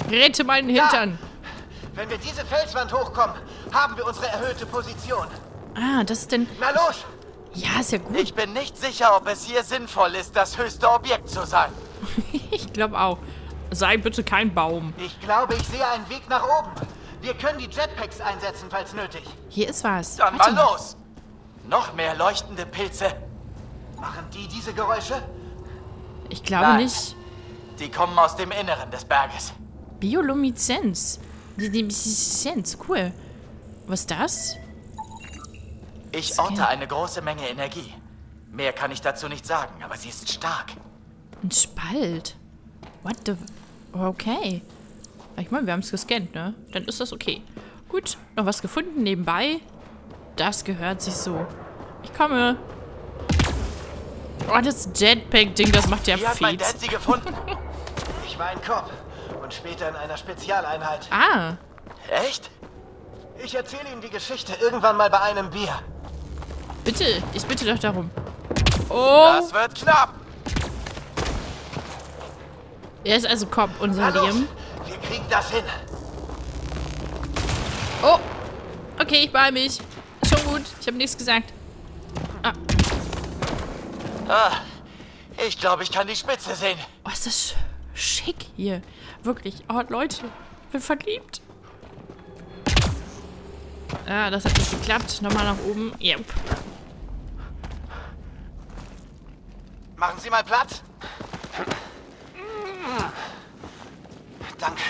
rette meinen Hintern. Ja. Wenn wir diese Felswand hochkommen, haben wir unsere erhöhte Position. Ah, das ist denn... Na los! Ja, ist ja gut. Ich bin nicht sicher, ob es hier sinnvoll ist, das höchste Objekt zu sein. Ich glaube auch. Sei bitte kein Baum. Ich glaube, ich sehe einen Weg nach oben. Wir können die Jetpacks einsetzen, falls nötig. Hier ist was. Dann mal los! Noch mehr leuchtende Pilze. Machen die diese Geräusche? Ich glaube nicht. Die kommen aus dem Inneren des Berges. Biolumineszenz. Cool. Was ist das? Ich orte eine große Menge Energie. Mehr kann ich dazu nicht sagen, aber sie ist stark. Ein Spalt. What the... Okay. Ich meine, wir haben es gescannt, ne? Dann ist das okay. Gut, noch was gefunden nebenbei. Das gehört sich so. Ich komme. Oh, das Jetpack-Ding, das macht ja Fetz. Ich habe Nancy gefunden. Ich war ein Cop und später in einer Spezialeinheit. Ah. Echt? Ich erzähle Ihnen die Geschichte irgendwann mal bei einem Bier. Bitte, ich bitte doch darum. Oh. Das wird knapp. Er ist also Cop, unser Liam. Wir kriegen das hin. Oh. Okay, ich beeile mich. Schon gut, ich habe nichts gesagt. Ah, ich glaube, ich kann die Spitze sehen. Oh, ist das schick hier. Wirklich. Oh, Leute, ich bin verliebt. Ah, das hat nicht geklappt. Nochmal nach oben. Yep. Machen Sie mal Platz. Danke.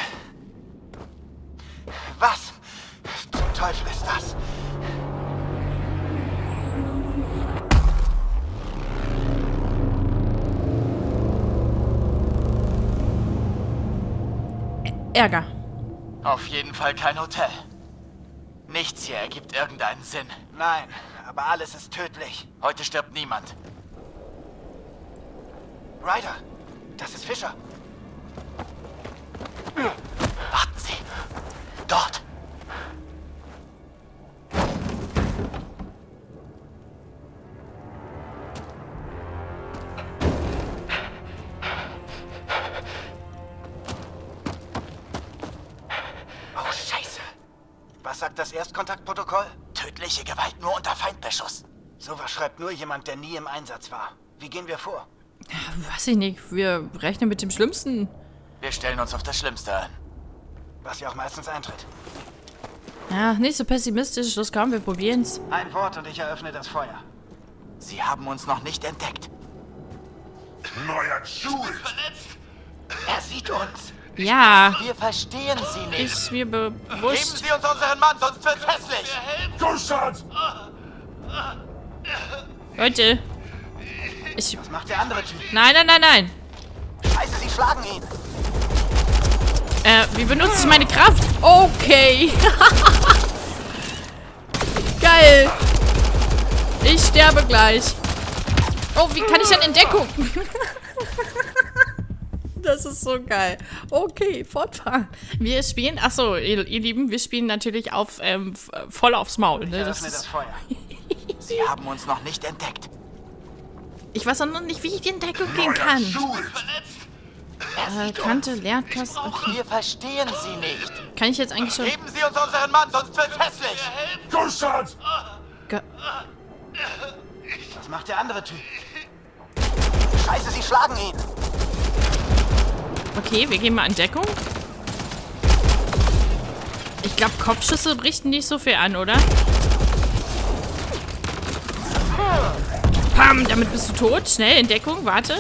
Was zum Teufel ist das? Ärger. Auf jeden Fall kein Hotel. Nichts hier ergibt irgendeinen Sinn. Nein, aber alles ist tödlich. Heute stirbt niemand. Ryder, das ist Fischer. Warten Sie. Dort. Das Erstkontaktprotokoll? Tödliche Gewalt nur unter Feindbeschuss. Sowas schreibt nur jemand, der nie im Einsatz war. Wie gehen wir vor? Weiß ich nicht. Wir rechnen mit dem Schlimmsten. Wir stellen uns auf das Schlimmste an. Was ja auch meistens eintritt. Ach, nicht so pessimistisch. Das kann, wir probieren's. Ein Wort und ich eröffne das Feuer. Sie haben uns noch nicht entdeckt. Neuer Schuh ist verletzt. Er sieht uns. Ja. Wir verstehen sie nicht. Ist mir bewusst. Geben Sie uns unseren Mann, sonst wird's hässlich. Gustard! Leute. Was macht der andere Typ? Nein, nein, nein, nein. Scheiße, Sie schlagen ihn. Wie benutze ich meine Kraft? Okay. Geil. Ich sterbe gleich. Oh, wie kann ich denn in Deckung? Das ist so geil. Okay, fortfahren. Wir spielen, achso, ihr Lieben, wir spielen natürlich auf, voll aufs Maul. Ne? Das ist das Feuer. Sie haben uns noch nicht entdeckt. Ich weiß auch noch nicht, wie ich in Deckung gehen kann. Kante, Leertaste. Okay. Wir verstehen Sie nicht. Kann ich jetzt eigentlich schon... Geben Sie uns unseren Mann, sonst wird's hässlich. Gustard! Was macht der andere Typ? Scheiße, Sie schlagen ihn. Okay, wir gehen mal in Deckung. Ich glaube, Kopfschüsse richten nicht so viel an, oder? Pam, damit bist du tot. Schnell in Deckung, warte.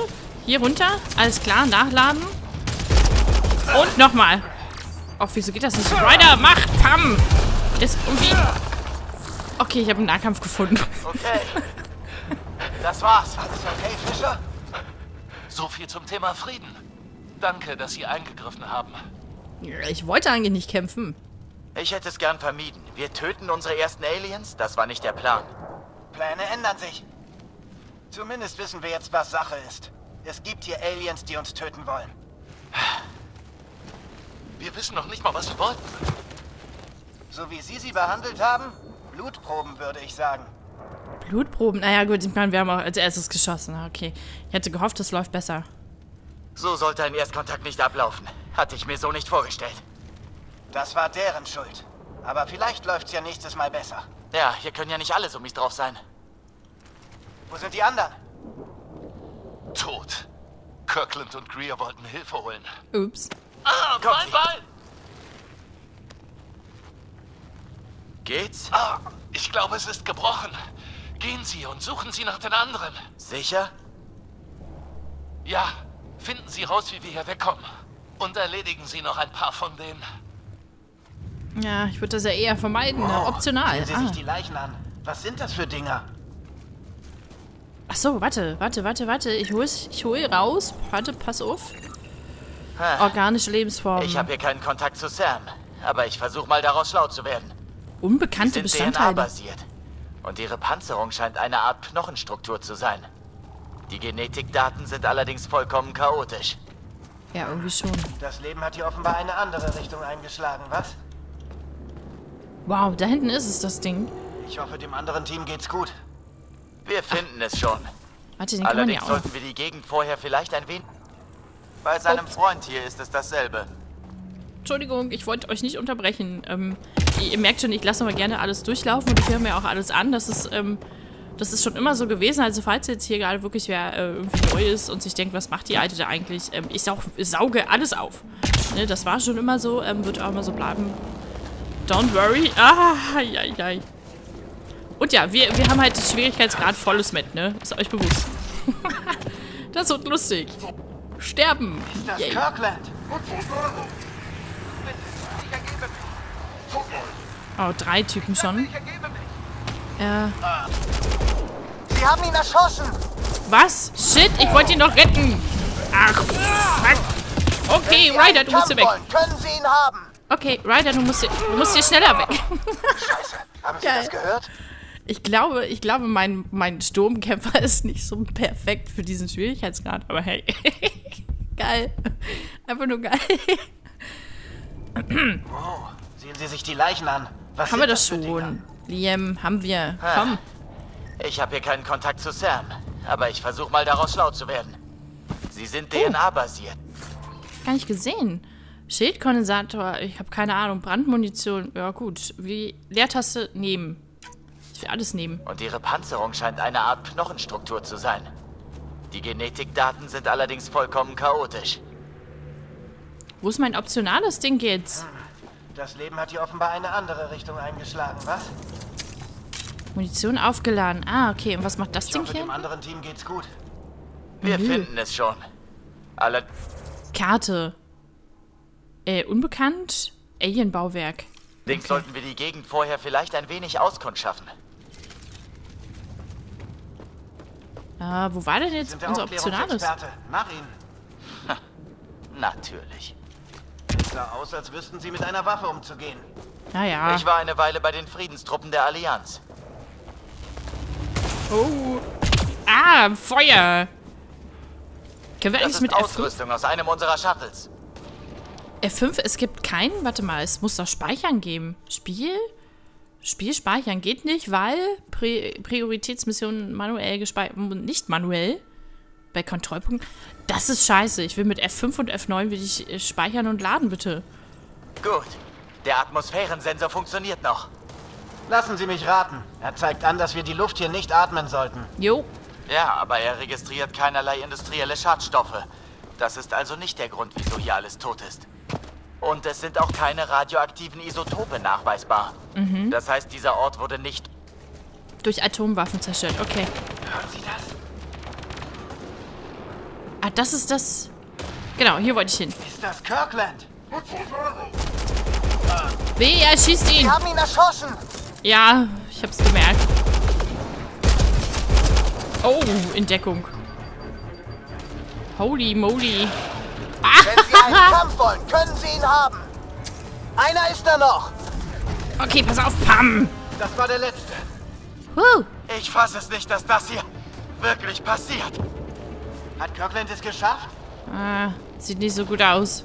Hier runter. Alles klar, nachladen. Und nochmal. Och, wieso geht das nicht? Ryder, mach! Pam! Das irgendwie... Okay, ich habe einen Nahkampf gefunden. Okay. Das war's. Alles okay, Fischer? So viel zum Thema Frieden. Danke, dass Sie eingegriffen haben. Ich wollte eigentlich nicht kämpfen. Ich hätte es gern vermieden. Wir töten unsere ersten Aliens? Das war nicht der Plan. Pläne ändern sich. Zumindest wissen wir jetzt, was Sache ist. Es gibt hier Aliens, die uns töten wollen. Wir wissen noch nicht mal, was wir wollten. So wie Sie sie behandelt haben? Blutproben, würde ich sagen. Blutproben? Naja, gut, ich meine, wir haben auch als erstes geschossen. Okay. Ich hätte gehofft, es läuft besser. So sollte ein Erstkontakt nicht ablaufen. Hatte ich mir so nicht vorgestellt. Das war deren Schuld. Aber vielleicht läuft's ja nächstes Mal besser. Ja, hier können ja nicht alle so mies drauf sein. Wo sind die anderen? Tot. Kirkland und Greer wollten Hilfe holen. Ups. Ah, mein Ball! Geht's? Ah, ich glaube, es ist gebrochen. Gehen Sie und suchen Sie nach den anderen. Sicher? Ja. Finden Sie raus, wie wir hier wegkommen. Und erledigen Sie noch ein paar von denen. Ja, ich würde das ja eher vermeiden. Wow. Optional. Sehen Sie sich die Leichen an. Was sind das für Dinger? Ach so, warte. Ich hol raus. Warte, pass auf. Organische Lebensform. Ich habe hier keinen Kontakt zu Sam. Aber ich versuche mal daraus schlau zu werden. Unbekannte Bestandteile. DNA-basiert. Und ihre Panzerung scheint eine Art Knochenstruktur zu sein. Die Genetikdaten sind allerdings vollkommen chaotisch. Ja, irgendwie schon. Das Leben hat hier offenbar eine andere Richtung eingeschlagen, was? Wow, da hinten ist es, das Ding. Ich hoffe, dem anderen Team geht's gut. Wir finden es schon. Warte, den allerdings kann man ja auch. Sollten wir die Gegend vorher vielleicht ein wenig... Bei seinem Freund hier ist es dasselbe. Entschuldigung, ich wollte euch nicht unterbrechen. Ihr merkt schon, ich lasse aber gerne alles durchlaufen und ich höre mir auch alles an. Das ist schon immer so gewesen, also falls jetzt hier gerade wirklich wer irgendwie neu ist und sich denkt, was macht die Alte da eigentlich? Ich sauge alles auf. Ne, das war schon immer so, wird auch immer so bleiben. Don't worry. Ah, jai, jai. Und ja, wir haben halt den Schwierigkeitsgrad volles mit, ne? Ist euch bewusst. Das wird lustig. Sterben. Ist das Kirkland? Oh, 3 Typen schon. Ja. Sie haben ihn erschossen. Was? Shit, ich wollte ihn doch retten. Ach, fuck. Okay, Ryder, du musst hier weg. Können Sie ihn haben? Okay, Ryder, du musst hier schneller weg. Scheiße, haben Sie das gehört? Ich glaube, mein Sturmkämpfer ist nicht so perfekt für diesen Schwierigkeitsgrad, aber hey. Geil. Einfach nur geil. Wow, sehen Sie sich die Leichen an. Was haben wir das schon? Liam, haben wir. Komm. Ich habe hier keinen Kontakt zu Sam, aber ich versuche mal daraus schlau zu werden. Sie sind DNA-basiert. Gar nicht gesehen. Schildkondensator, ich habe keine Ahnung. Brandmunition, ja gut. Wie Leertaste nehmen. Ich will alles nehmen. Und ihre Panzerung scheint eine Art Knochenstruktur zu sein. Die Genetikdaten sind allerdings vollkommen chaotisch. Wo ist mein optionales Ding jetzt? Das Leben hat hier offenbar eine andere Richtung eingeschlagen, was? Munition aufgeladen. Ah, okay. Und was macht das Ding hier? Dem anderen Team geht's gut. Wir finden es schon. Alle... Karte. Unbekannt? Alien-Bauwerk. Links sollten wir die Gegend vorher vielleicht ein wenig auskundschaften. Wo war denn jetzt unser optionales? Mach ihn. Natürlich. Sah aus, als wüssten sie mit einer Waffe umzugehen. Naja. Ich war eine Weile bei den Friedenstruppen der Allianz. Oh. Ah, Feuer. Können wir eigentlich mit Ausrüstung aus einem unserer Shuttles. F5, es gibt keinen... Warte mal, es muss doch Speichern geben. Spiel? Spiel speichern geht nicht, weil Prioritätsmissionen manuell gespeichert... Nicht manuell. Bei Kontrollpunkten. Das ist scheiße. Ich will mit F5 und F9 will ich speichern und laden, bitte. Gut. Der Atmosphärensensor funktioniert noch. Lassen Sie mich raten. Er zeigt an, dass wir die Luft hier nicht atmen sollten. Jo. Ja, aber er registriert keinerlei industrielle Schadstoffe. Das ist also nicht der Grund, wieso hier alles tot ist. Und es sind auch keine radioaktiven Isotope nachweisbar. Mhm. Das heißt, dieser Ort wurde nicht... durch Atomwaffen zerstört, okay. Hören Sie das? Ah, das ist das... Genau, hier wollte ich hin. Ist das Kirkland? Weh, er schießt ihn! Wir haben ihn erschossen! Ja, ich hab's gemerkt. Oh, in Deckung. Holy moly. Wenn Sie einen Kampf wollen, können Sie ihn haben. Einer ist da noch. Okay, pass auf, Pam. Das war der letzte. Ich fasse es nicht, dass das hier wirklich passiert. Hat Kirkland es geschafft? Ah, sieht nicht so gut aus.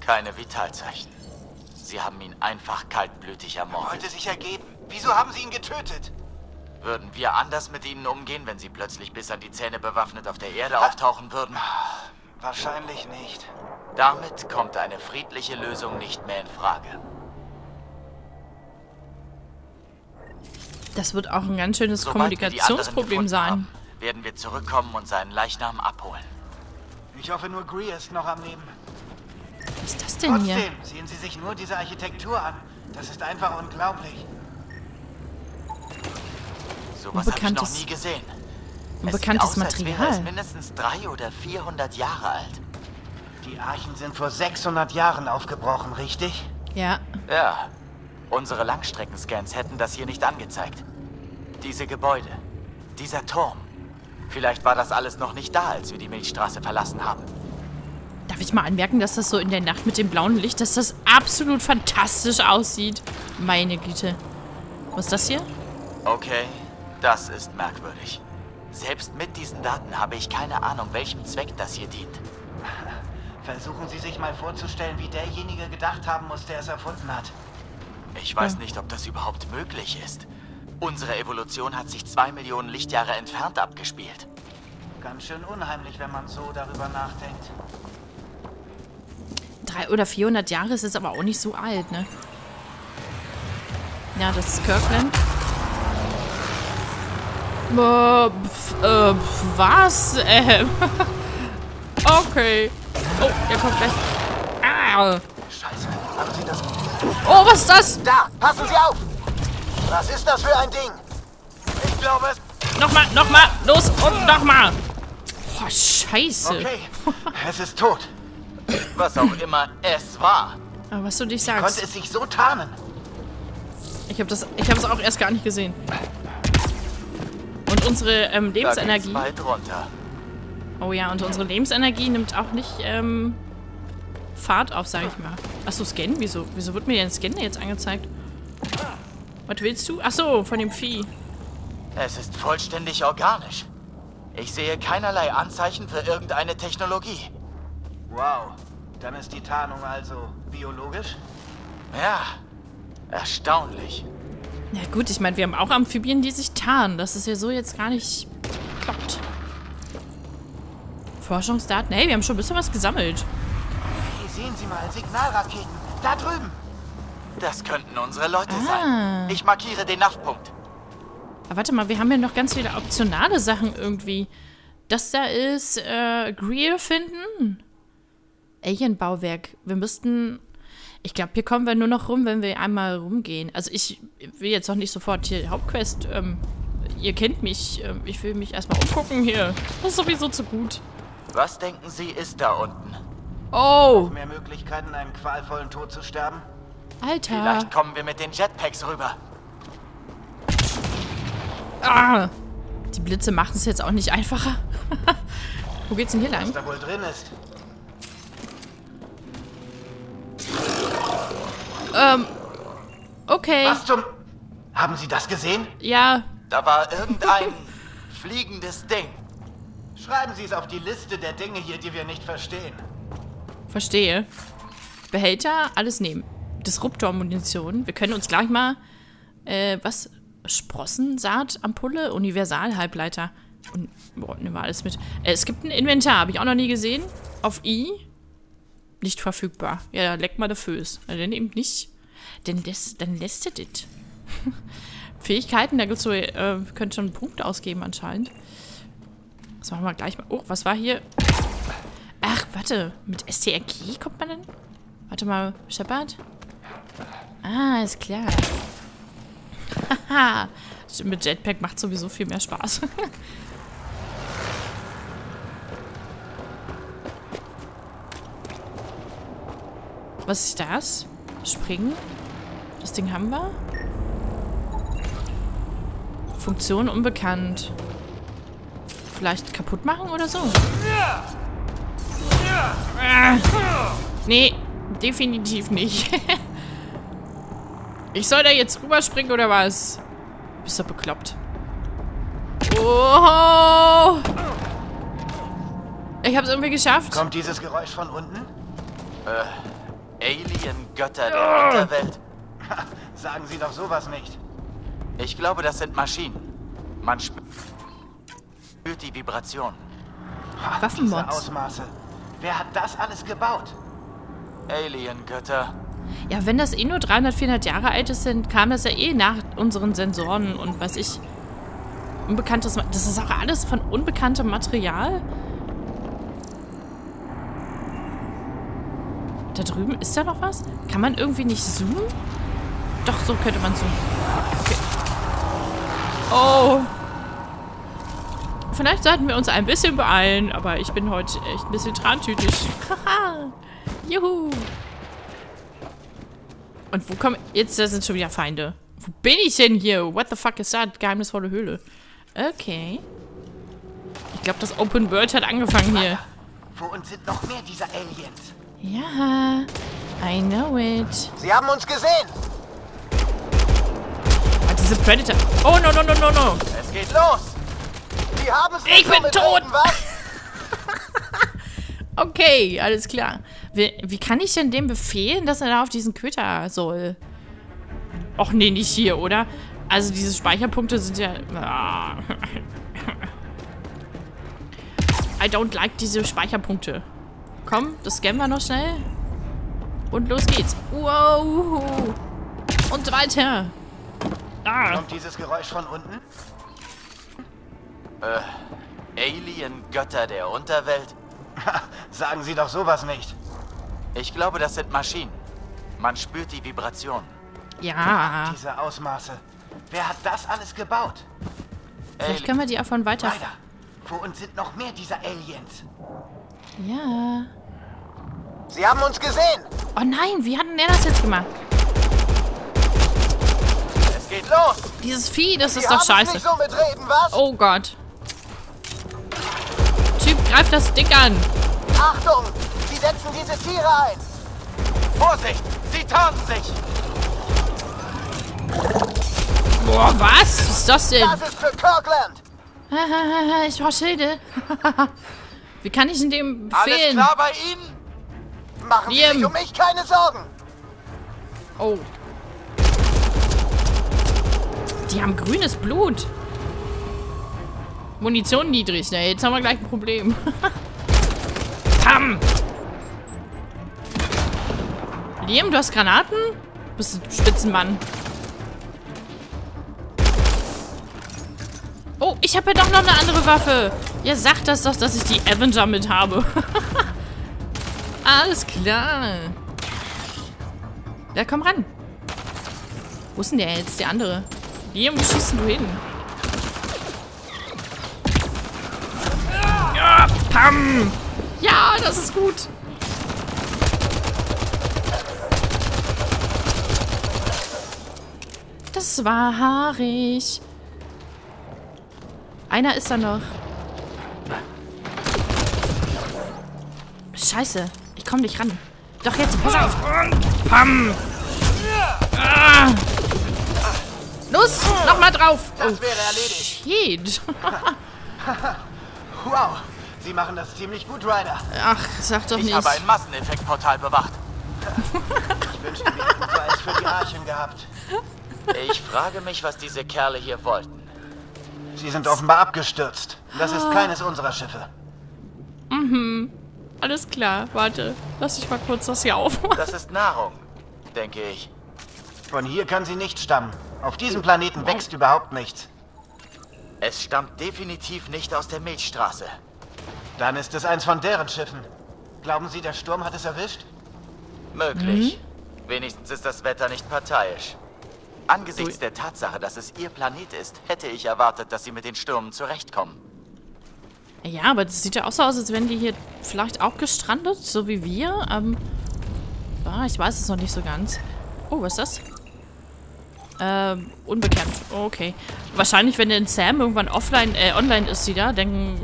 Keine Vitalzeichen. Sie haben ihn einfach kaltblütig ermordet. Er wollte sich ergeben. Wieso haben Sie ihn getötet? Würden wir anders mit ihnen umgehen, wenn sie plötzlich bis an die Zähne bewaffnet auf der Erde auftauchen würden? Wahrscheinlich nicht. Damit kommt eine friedliche Lösung nicht mehr in Frage. Das wird auch ein ganz schönes Kommunikationsproblem sein. Werden wir zurückkommen und seinen Leichnam abholen. Ich hoffe, nur Greer ist noch am Leben. Was ist das denn hier? Trotzdem, sehen Sie sich nur diese Architektur an. Das ist einfach unglaublich. Sowas habe ich noch nie gesehen. Unbekanntes Material. Es sieht aus, als wäre es mindestens 300 oder 400 Jahre alt. Die Archen sind vor 600 Jahren aufgebrochen, richtig? Ja. Ja. Unsere Langstreckenscans hätten das hier nicht angezeigt. Diese Gebäude. Dieser Turm. Vielleicht war das alles noch nicht da, als wir die Milchstraße verlassen haben. Darf ich mal anmerken, dass das so in der Nacht mit dem blauen Licht, dass das absolut fantastisch aussieht? Meine Güte. Was ist das hier? Okay. Das ist merkwürdig. Selbst mit diesen Daten habe ich keine Ahnung, welchem Zweck das hier dient. Versuchen Sie sich mal vorzustellen, wie derjenige gedacht haben muss, der es erfunden hat. Ich weiß nicht, ob das überhaupt möglich ist. Unsere Evolution hat sich 2 Millionen Lichtjahre entfernt abgespielt. Ganz schön unheimlich, wenn man so darüber nachdenkt. 300 oder 400 Jahre ist jetzt aber auch nicht so alt, ne? Ja, das ist Kirkland. Was? Okay. Oh, der kommt gleich. Ah. Scheiße. Haben Sie das? Oh, was ist das? Da, passen Sie auf. Was ist das für ein Ding? Ich glaube es... Nochmal. Los und nochmal. Oh, scheiße. Okay, es ist tot. Was auch immer es war. Aber was du dich sagst. Konnte es sich so tarnen? Ich hab das auch erst gar nicht gesehen. Und unsere Lebensenergie. Oh ja, und unsere Lebensenergie nimmt auch nicht Fahrt auf, sag ich mal. Achso, Scan? Wieso wird mir denn Scan jetzt angezeigt? Was willst du? Achso, von dem Vieh. Es ist vollständig organisch. Ich sehe keinerlei Anzeichen für irgendeine Technologie. Wow, dann ist die Tarnung also biologisch? Ja, erstaunlich. Na gut, ich meine, wir haben auch Amphibien, die sich tarnen. Das ist ja so jetzt gar nicht klappt. Forschungsdaten. Hey, wir haben schon ein bisschen was gesammelt. Hey, sehen Sie mal, Signalraketen. Da drüben. Das könnten unsere Leute sein. Ich markiere den Nav-Punkt. Aber warte mal, wir haben ja noch ganz viele optionale Sachen irgendwie. Das da ist Greer finden. Alien-Bauwerk. Wir müssten... Ich glaube, hier kommen wir nur noch rum, wenn wir einmal rumgehen. Also ich will jetzt noch nicht sofort hier Hauptquest. Ihr kennt mich. Ich will mich erstmal umgucken hier. Das ist sowieso zu gut. Was denken Sie, ist da unten? Oh! Noch mehr Möglichkeiten, einem qualvollen Tod zu sterben? Alter! Vielleicht kommen wir mit den Jetpacks rüber. Ah! Die Blitze machen es jetzt auch nicht einfacher. Wo geht's denn hier lang? Was da wohl drin ist? Okay. Was zum... Haben Sie das gesehen? Ja. Da war irgendein fliegendes Ding. Schreiben Sie es auf die Liste der Dinge hier, die wir nicht verstehen. Verstehe. Behälter, alles nehmen. Disruptor-Munition. Wir können uns gleich mal... was? Sprossen, Saat, Ampulle, Universal-Halbleiter. Und, boah, nehmen wir alles mit. Es gibt ein Inventar, habe ich auch noch nie gesehen. Auf I. Nicht verfügbar. Ja, leck mal der Füß. Also, dann eben nicht. Dann lässt er das. Fähigkeiten, da gibt's so, könnt schon einen Punkt ausgeben anscheinend. Das machen wir gleich mal. Oh, was war hier? Ach, warte. Mit STRG kommt man denn? Warte mal, Shepard. Ah, ist klar. Haha. Mit Jetpack macht sowieso viel mehr Spaß. Was ist das? Springen? Das Ding haben wir? Funktion unbekannt. Vielleicht kaputt machen oder so? Nee, definitiv nicht. Ich soll da jetzt rüberspringen oder was? Bist du bekloppt? Oh! Ich hab's irgendwie geschafft. Kommt dieses Geräusch von unten? Alien-Götter der Unterwelt. Sagen Sie doch sowas nicht. Ich glaube, das sind Maschinen. Man spürt die Vibration. Waffenmods. Wer hat das alles gebaut? Alien-Götter. Ja, wenn das eh nur 300, 400 Jahre alt ist, dann kam das ja eh nach unseren Sensoren und was ich... Unbekanntes... Das ist auch alles von unbekanntem Material. Da drüben ist ja noch was? Kann man irgendwie nicht zoomen? Doch, so könnte man zoomen. Okay. Oh. Vielleicht sollten wir uns ein bisschen beeilen, aber ich bin heute echt ein bisschen trantütig. Haha. Juhu. Und wo kommen... Jetzt sind schon wieder Feinde. Wo bin ich denn hier? What the fuck is that? Geheimnisvolle Höhle. Okay. Ich glaube, das Open World hat angefangen hier. Vor uns sind noch mehr dieser Aliens. Ja, I know it. Sie haben uns gesehen. Ah, diese Predator. Oh, no, no, no, no, no. Es geht los. Sie haben es nicht. Ich bin tot. Okay, alles klar. Wie kann ich denn dem befehlen, dass er da auf diesen Köter soll? Och nee, nicht hier, oder? Also diese Speicherpunkte sind ja... I don't like diese Speicherpunkte. Komm, das scannen wir noch schnell. Und los geht's. Wow. Und weiter. Kommt dieses Geräusch von unten? Alien-Götter der Unterwelt? Sagen Sie doch sowas nicht. Ich glaube, das sind Maschinen. Man spürt die Vibration. Ja. Diese Ausmaße. Wer hat das alles gebaut? Vielleicht können wir die auch von weiter... Vor uns sind noch mehr dieser Aliens. Ja. Sie haben uns gesehen. Oh nein, wie hat denn er das jetzt gemacht? Es geht los. Dieses Vieh, das ist doch scheiße. Nicht so mitreden, was? Oh Gott. Typ, greif das Ding an. Achtung, Sie setzen diese Tiere ein. Vorsicht, sie tarnen sich. Boah, was ist das denn? Das ist für Kirkland. Ich brauche Schilde. Wie kann ich denn dem befehlen? Alles klar bei Ihnen? Machen Sie sich um mich keine Sorgen. Oh. Die haben grünes Blut. Munition niedrig. Na, jetzt haben wir gleich ein Problem. Pam! Liam, du hast Granaten? Bist du Spitzenmann. Oh, ich habe ja doch noch eine andere Waffe. Ja, sagt das doch, dass ich die Avenger mit habe. Alles klar. Ja, komm ran. Wo ist denn der jetzt, der andere? Liam, wo schießt denn du hin? Ja, pam! Ja, das ist gut. Das war haarig. Einer ist da noch. Scheiße, ich komm nicht ran. Doch jetzt, pass auf. Pam! Ah. Los, nochmal drauf. Das wäre erledigt. Shit. Wow, Sie machen das ziemlich gut, Ryder. Ach, sag doch nicht. Ich habe ein Masseneffektportal bewacht. Ich wünschte, wir hätten so eins für die Archen gehabt. Ich frage mich, was diese Kerle hier wollten. Sie sind offenbar abgestürzt. Das ist keines unserer Schiffe. Mhm. Alles klar. Warte. Lass ich mal kurz das hier aufmachen. Das ist Nahrung, denke ich. Von hier kann sie nicht stammen. Auf diesem Planeten wächst überhaupt nichts. Es stammt definitiv nicht aus der Milchstraße. Dann ist es eins von deren Schiffen. Glauben Sie, der Sturm hat es erwischt? Möglich. Mhm. Wenigstens ist das Wetter nicht parteiisch. Angesichts der Tatsache, dass es ihr Planet ist, hätte ich erwartet, dass sie mit den Stürmen zurechtkommen. Ja, aber das sieht ja auch so aus, als wären die hier vielleicht auch gestrandet, so wie wir. Ich weiß es noch nicht so ganz. Oh, was ist das? Unbekannt. Okay. Wahrscheinlich, wenn der Sam irgendwann online ist, dann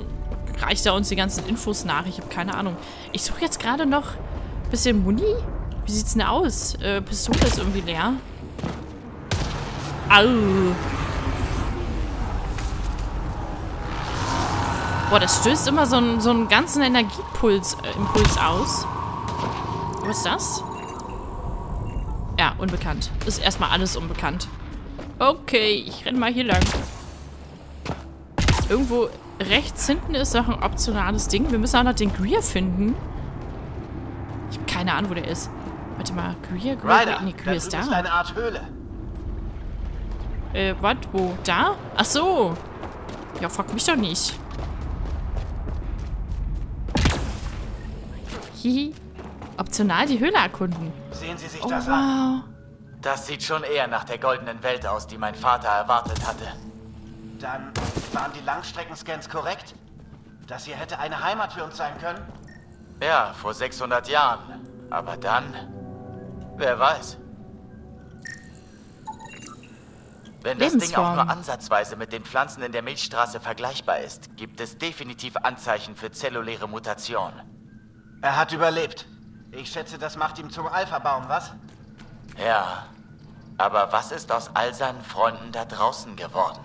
reicht er uns die ganzen Infos nach. Ich habe keine Ahnung. Ich suche jetzt gerade noch ein bisschen Muni. Wie sieht's denn aus? Pistole ist irgendwie leer. Au. Boah, das stößt immer so einen ganzen Energieimpuls aus. Was ist das? Ja, unbekannt. Ist erstmal alles unbekannt. Okay, ich renn mal hier lang. Irgendwo rechts hinten ist noch ein optionales Ding. Wir müssen auch noch den Greer finden. Ich habe keine Ahnung, wo der ist. Warte mal, Greer? Nee, Greer ist da. Das ist eine Art Höhle. Was? Wo? Da? Ach so. Ja, frag mich doch nicht. Hihi. Optional die Höhle erkunden. Sehen Sie sich das an. Das sieht schon eher nach der goldenen Welt aus, die mein Vater erwartet hatte. Dann waren die Langstreckenscans korrekt? Das hier hätte eine Heimat für uns sein können? Ja, vor 600 Jahren. Aber dann... Wer weiß. Wenn das Ding auch nur ansatzweise mit den Pflanzen in der Milchstraße vergleichbar ist, gibt es definitiv Anzeichen für zelluläre Mutation. Er hat überlebt. Ich schätze, das macht ihm zum Alpha-Baum, was? Ja. Aber was ist aus all seinen Freunden da draußen geworden?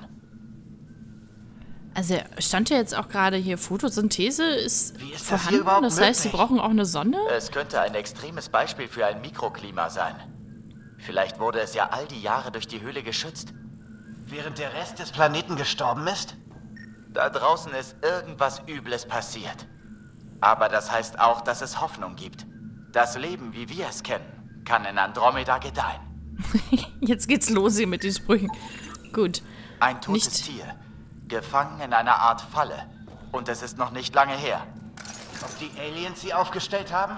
Also stand ja jetzt auch gerade hier, Photosynthese ist vorhanden, das heißt, sie brauchen auch eine Sonne? Es könnte ein extremes Beispiel für ein Mikroklima sein. Vielleicht wurde es ja all die Jahre durch die Höhle geschützt. Während der Rest des Planeten gestorben ist? Da draußen ist irgendwas Übles passiert. Aber das heißt auch, dass es Hoffnung gibt. Das Leben, wie wir es kennen, kann in Andromeda gedeihen. Jetzt geht's los hier mit den Sprüchen. Gut. Ein totes Tier, gefangen in einer Art Falle. Und es ist noch nicht lange her. Ob die Aliens sie aufgestellt haben?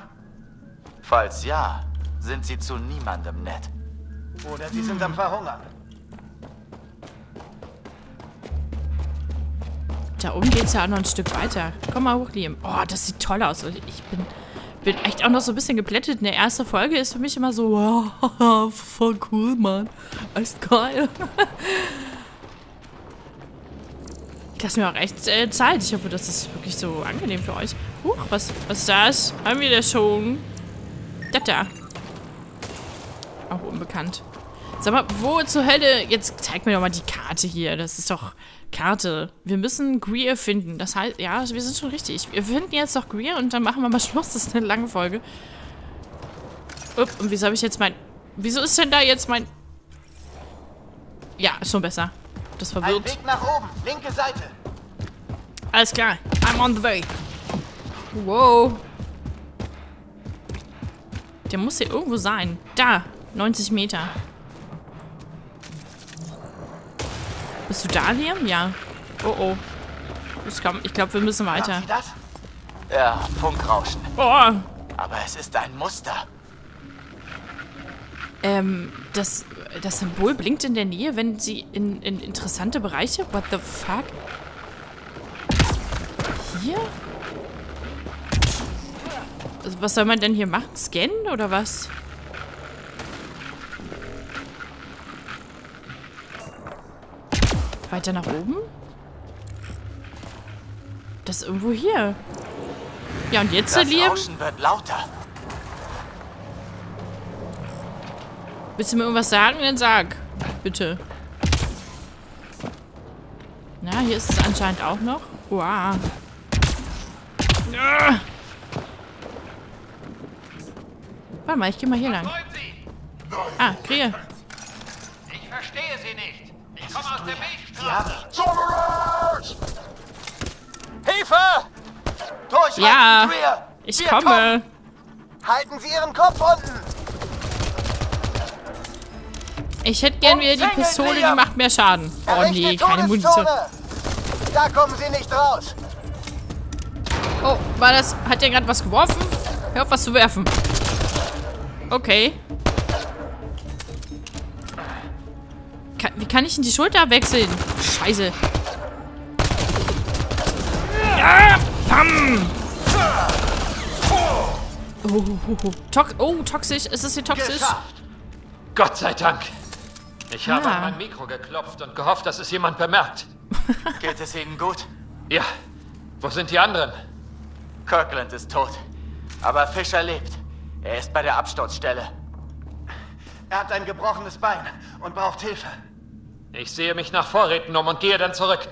Falls ja, sind sie zu niemandem nett. Oder sie sind am Verhungern. Da oben geht's ja auch noch ein Stück weiter. Komm mal hoch, Liam. Oh, das sieht toll aus. Ich bin echt auch noch so ein bisschen geplättet. In der ersten Folge ist für mich immer so, wow, voll cool, Mann. Ist geil. Ich lasse mir auch echt Zeit. Ich hoffe, das ist wirklich so angenehm für euch. Huch, was ist das? Haben wir das schon? Das da. Auch unbekannt. Sag mal, wo zur Hölle? Jetzt zeig mir doch mal die Karte hier. Das ist doch Karte. Wir müssen Greer finden. Das heißt, ja, wir sind schon richtig. Wir finden jetzt doch Greer und dann machen wir mal Schluss. Das ist eine lange Folge. Upp, und wieso habe ich jetzt mein... Wieso ist denn da jetzt mein... Ja, ist schon besser. Das verwirrt. Ein Weg nach oben. Linke Seite. Alles klar. I'm on the way. Wow. Der muss hier irgendwo sein. Da. 90 Meter. Bist du da, Liam? Ja. Oh, oh. Ich glaube, wir müssen weiter. Haben Sie das? Ja, Funkrauschen. Oh. Aber es ist ein Muster. Das Symbol blinkt in der Nähe, wenn sie in interessante Bereiche. What the fuck? Hier? Was soll man denn hier machen? Scannen oder was? Weiter nach oben? Das ist irgendwo hier. Ja, und jetzt, Liam? Das Rauschen wird lauter. Willst du mir irgendwas sagen? Dann sag. Bitte. Na, hier ist es anscheinend auch noch. Wow. Warte mal, ich geh mal hier lang. Ah, Greer. Ich verstehe Sie nicht. Ich komme aus der Milchstraße. Hilfe! Durchhalten, ja, Greer! Ich komme. Halten Sie Ihren Kopf unten! Ich hätte gern wieder die Pistole, die macht mehr Schaden. Oh nee, keine Munition. Da kommen Sie nicht raus. Oh, war das... Hat der gerade was geworfen? Hör auf, was zu werfen. Okay. Wie kann ich denn die Schulter wechseln? Scheiße. Ja, pam! Oh, toxisch. Ist das hier toxisch? Geschafft. Gott sei Dank. Ich habe an mein Mikro geklopft und gehofft, dass es jemand bemerkt. Geht es Ihnen gut? Ja. Wo sind die anderen? Kirkland ist tot. Aber Fischer lebt. Er ist bei der Absturzstelle. Er hat ein gebrochenes Bein und braucht Hilfe. Ich sehe mich nach Vorräten um und gehe dann zurück.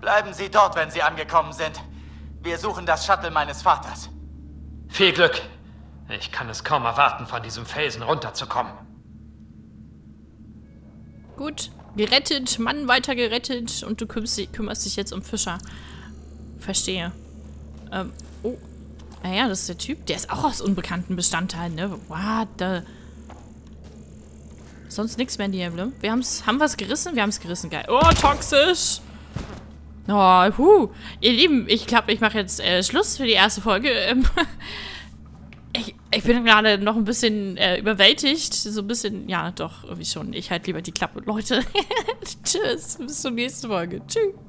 Bleiben Sie dort, wenn Sie angekommen sind. Wir suchen das Shuttle meines Vaters. Viel Glück. Ich kann es kaum erwarten, von diesem Felsen runterzukommen. Gut. Gerettet, Mann weiter gerettet und du kümmerst dich jetzt um Fischer. Verstehe. Oh. Naja, das ist der Typ. Der ist auch aus unbekannten Bestandteilen, ne? What the... Sonst nichts mehr in die Emblem. Wir haben was gerissen? Wir haben es gerissen, geil. Oh, toxisch! Oh, Ihr Lieben, ich glaube, ich mache jetzt Schluss für die erste Folge. Ich bin gerade noch ein bisschen überwältigt. So ein bisschen, ja, doch, irgendwie schon. Ich halte lieber die Klappe. Leute, tschüss, bis zur nächsten Folge. Tschüss.